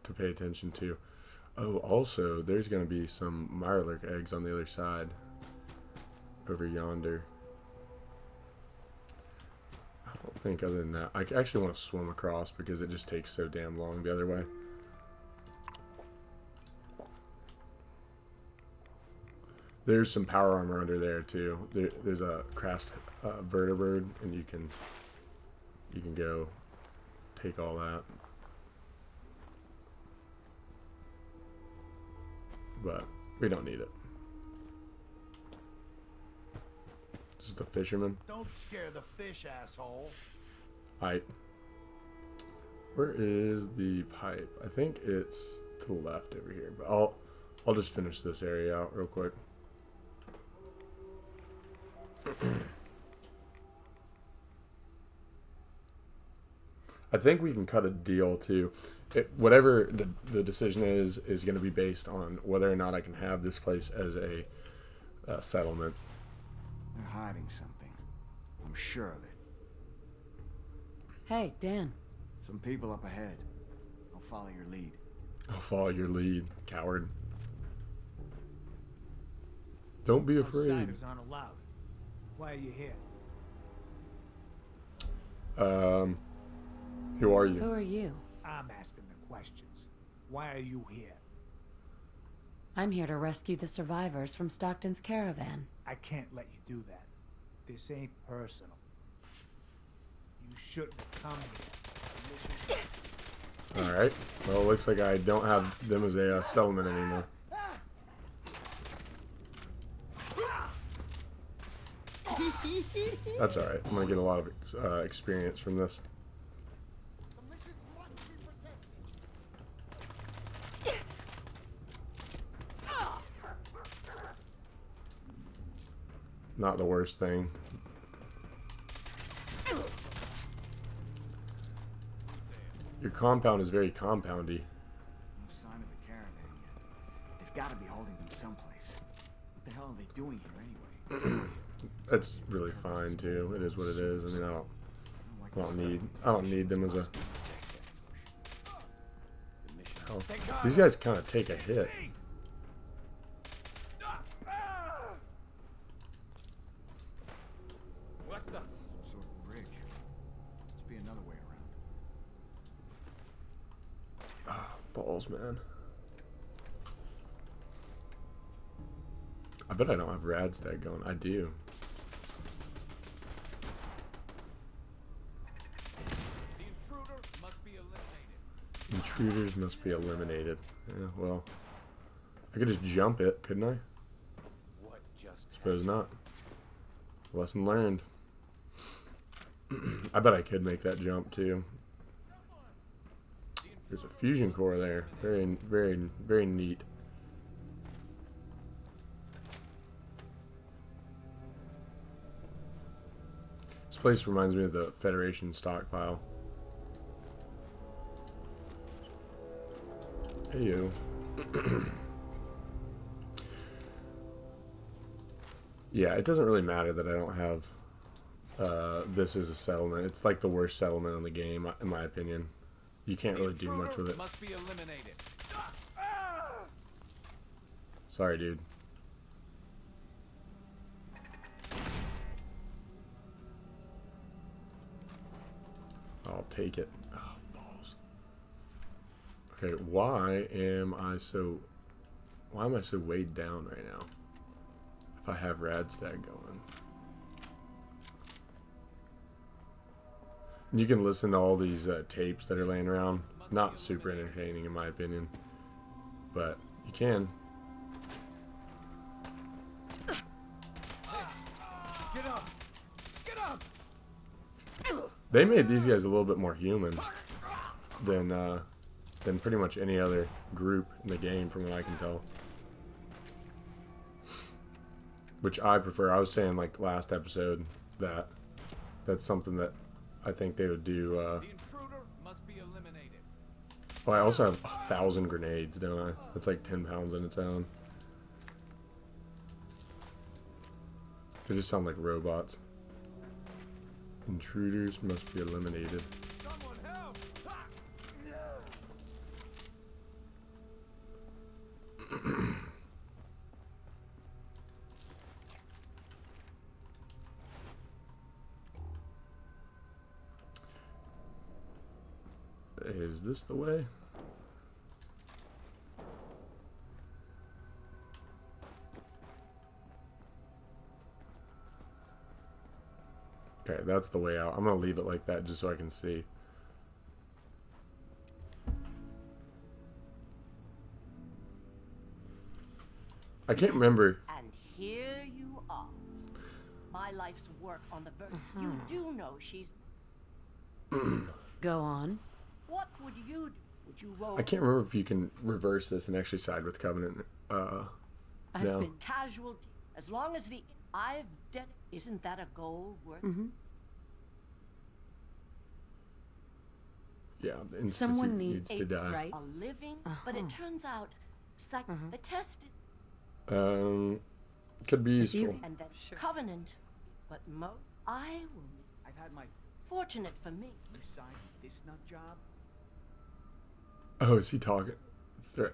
to pay attention to. Oh, also, there's going to be some Mirelurk eggs on the other side, over yonder. I don't think other than that, I actually want to swim across because it just takes so damn long the other way. There's some power armor under there too. There, there's a crashed uh, vertebrate, and you can you can go take all that. But we don't need it. This is the fisherman. Don't scare the fish, asshole. Alright. Where is the pipe? I think it's to the left over here. But I'll I'll just finish this area out real quick. I think we can cut a deal too. It, whatever the, the decision is is going to be based on whether or not I can have this place as a uh, settlement. They're hiding something. I'm sure of it. Hey, Dan. Some people up ahead. I'll follow your lead. I'll follow your lead, coward. Don't be afraid. Outsiders aren't allowed. Why are you here? Um, who are you? Who are you? I'm asking the questions. Why are you here? I'm here to rescue the survivors from Stockton's caravan. I can't let you do that. This ain't personal. You shouldn't come here. All right. Well, it looks like I don't have them as a uh, settlement anymore. That's alright. I'm going to get a lot of ex uh, experience from this. Not the worst thing. Your compound is very compoundy. No sign of the caravan. gotta be holding them someplace. What the hell are they doing here anyway? That's really fine too. It is what it is. I mean, I don't, I don't need, I don't need them as a. Oh, these guys kind of take a hit. Man, I bet I don't have rad stack going. I do. The intruder must be eliminated. Intruders must be eliminated. Yeah, well, I could just jump it, couldn't I? What just Suppose not. Lesson learned. I bet I could make that jump too. There's a fusion core there. Very, very, very neat. This place reminds me of the Federation stockpile. Hey, yo. Yeah, it doesn't really matter that I don't have uh, this as a settlement. It's like the worst settlement in the game, in my opinion. You can't really do much with it. Must be eliminated. Sorry, dude. I'll take it. Oh, balls. Okay, why am I so... Why am I so weighed down right now? If I have Radstag going. You can listen to all these uh, tapes that are laying around. Not super entertaining in my opinion, but you can. Get up. Get up. They made these guys a little bit more human than uh, than pretty much any other group in the game from what I can tell. Which I prefer. I was saying like last episode that that's something that I think they would do. Uh... The intruder must be eliminated. Well, I also have a thousand grenades, don't I? That's like ten pounds on its own. They just sound like robots. Intruders must be eliminated. Someone help! Is this the way? Okay, that's the way out. I'm gonna leave it like that just so I can see. I can't remember. And here you are. My life's work on the verge. Mm-hmm. You do know she's... Go on. What would you do? Would you roll? I can't remember if you can reverse this and actually side with Covenant. Uh, I've no. been casual as long as the I've dead. Isn't that a goal worth? Mm-hmm. Yeah, the Institute someone needs, needs to die. Right? A living, uh-huh. But it turns out, psych uh-huh. the test is. Um, could be useful. And then sure. Covenant, but Mo, I will. I've had my fortunate for me. You signed this nut job. Oh, is he talking? Threat.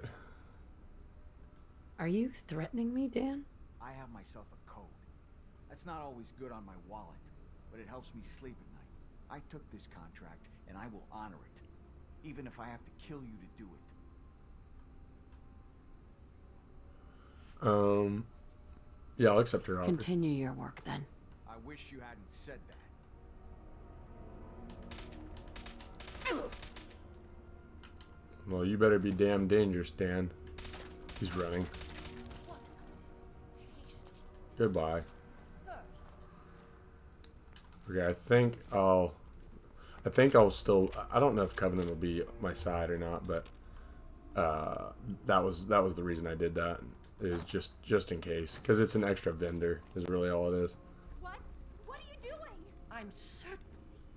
Are you threatening me, Dan? I have myself a code. That's not always good on my wallet, but it helps me sleep at night. I took this contract, and I will honor it, even if I have to kill you to do it. Um, yeah, I'll accept your offer. Continue your work, then. I wish you hadn't said that. Well, you better be damn dangerous, Dan. He's running. Goodbye. Okay, I think I'll... I think I'll still... I don't know if Covenant will be my side or not, but... Uh, that was that was the reason I did that. Is just, just in case. Because it's an extra vendor, is really all it is. What? What are you doing? I'm certain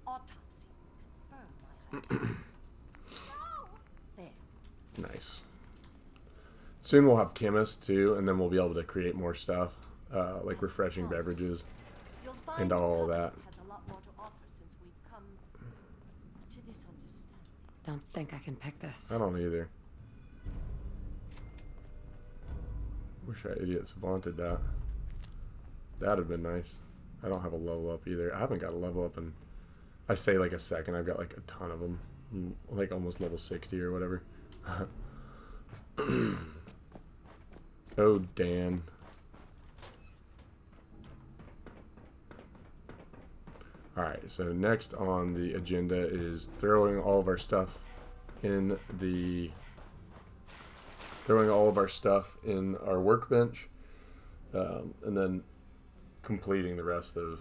autopsy will confirm my hypothesis. Nice. Soon we'll have chemists too, and then we'll be able to create more stuff, uh, like refreshing beverages and all that. Don't think I can pick this. I don't either. Wish I idiots vaunted that. That'd have been nice. I don't have a level up either. I haven't got a level up in, I say like a second. I've got like a ton of them. I'm like almost level sixty or whatever. Oh, Dan. Alright, so next on the agenda is throwing all of our stuff in the throwing all of our stuff in our workbench, um, and then completing the rest of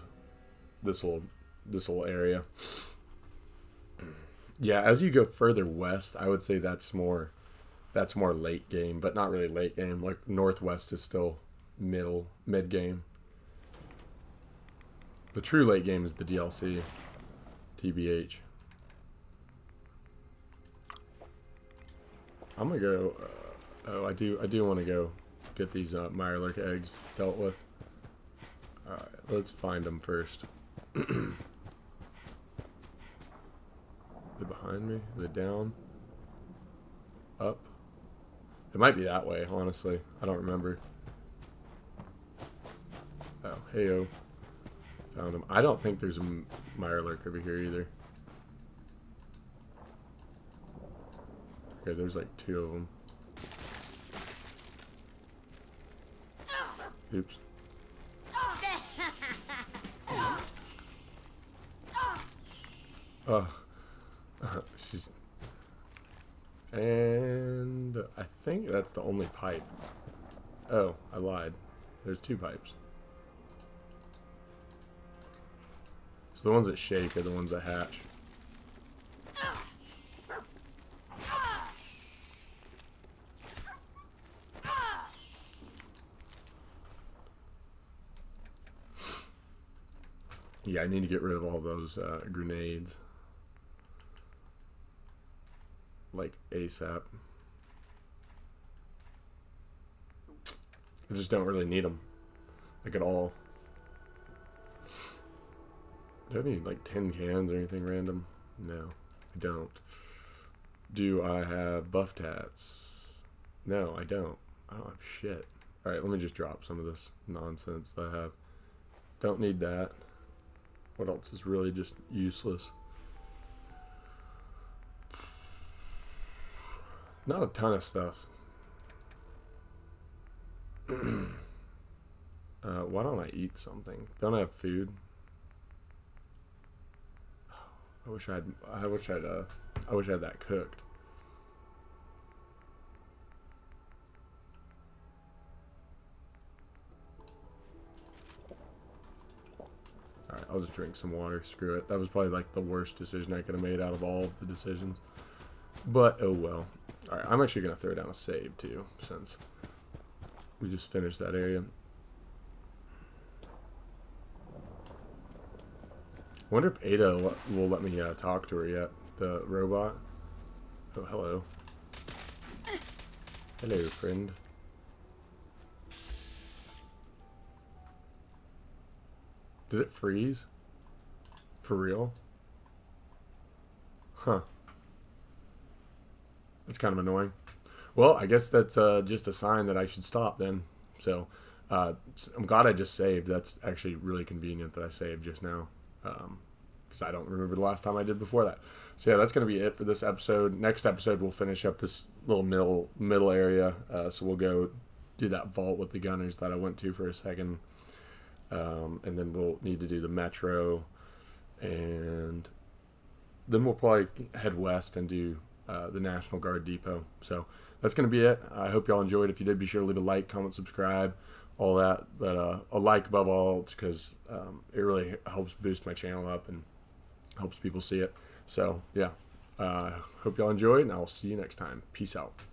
this little this little area. Yeah, as you go further west, I would say that's more that's more late game, but not really late game. Like northwest is still middle mid game. The true late game is the D L C, T B H. I'm gonna go. Uh, oh, I do. I do want to go get these uh, Mirelurk eggs dealt with. All right, let's find them first. Is it behind me? Is it down? Up? It might be that way. Honestly, I don't remember. Oh, heyo. Found him. I don't think there's a Mirelurk over here either. Okay, there's like two of them. Oops. Oh. She's... And I think that's the only pipe. Oh, I lied. There's two pipes. The ones that shake are the ones that hatch. Yeah, I need to get rid of all those uh, grenades. Like ASAP. I just don't really need them. Like at all. Do I need like ten cans or anything random? No, I don't. Do I have buffed hats? No, I don't. I don't have shit. Alright, let me just drop some of this nonsense that I have. Don't need that. What else is really just useless? Not a ton of stuff. uh, why don't I eat something? Don't I have food? I wish I'd. I wish I'd. Uh, I wish I had that cooked. All right, I'll just drink some water. Screw it. That was probably like the worst decision I could have made out of all of the decisions. But oh well. All right, I'm actually gonna throw down a save too, since we just finished that area. I wonder if Ada will let me uh, talk to her yet, the robot. Oh, hello. Hello, friend. Does it freeze? For real? Huh. That's kind of annoying. Well, I guess that's uh, just a sign that I should stop then. So, uh, I'm glad I just saved. That's actually really convenient that I saved just now. Um, because I don't remember the last time I did before that. So yeah, that's going to be it for this episode. Next episode, we'll finish up this little middle middle area. Uh, so we'll go do that vault with the gunners that I went to for a second. Um, and then we'll need to do the metro. And then we'll probably head west and do uh, the National Guard Depot. So that's going to be it. I hope y'all enjoyed. If you did, be sure to leave a like, comment, subscribe. All that, but uh, a like above all, it's because um, it really helps boost my channel up and helps people see it. So yeah, uh, hope y'all enjoyed, and I'll see you next time. Peace out.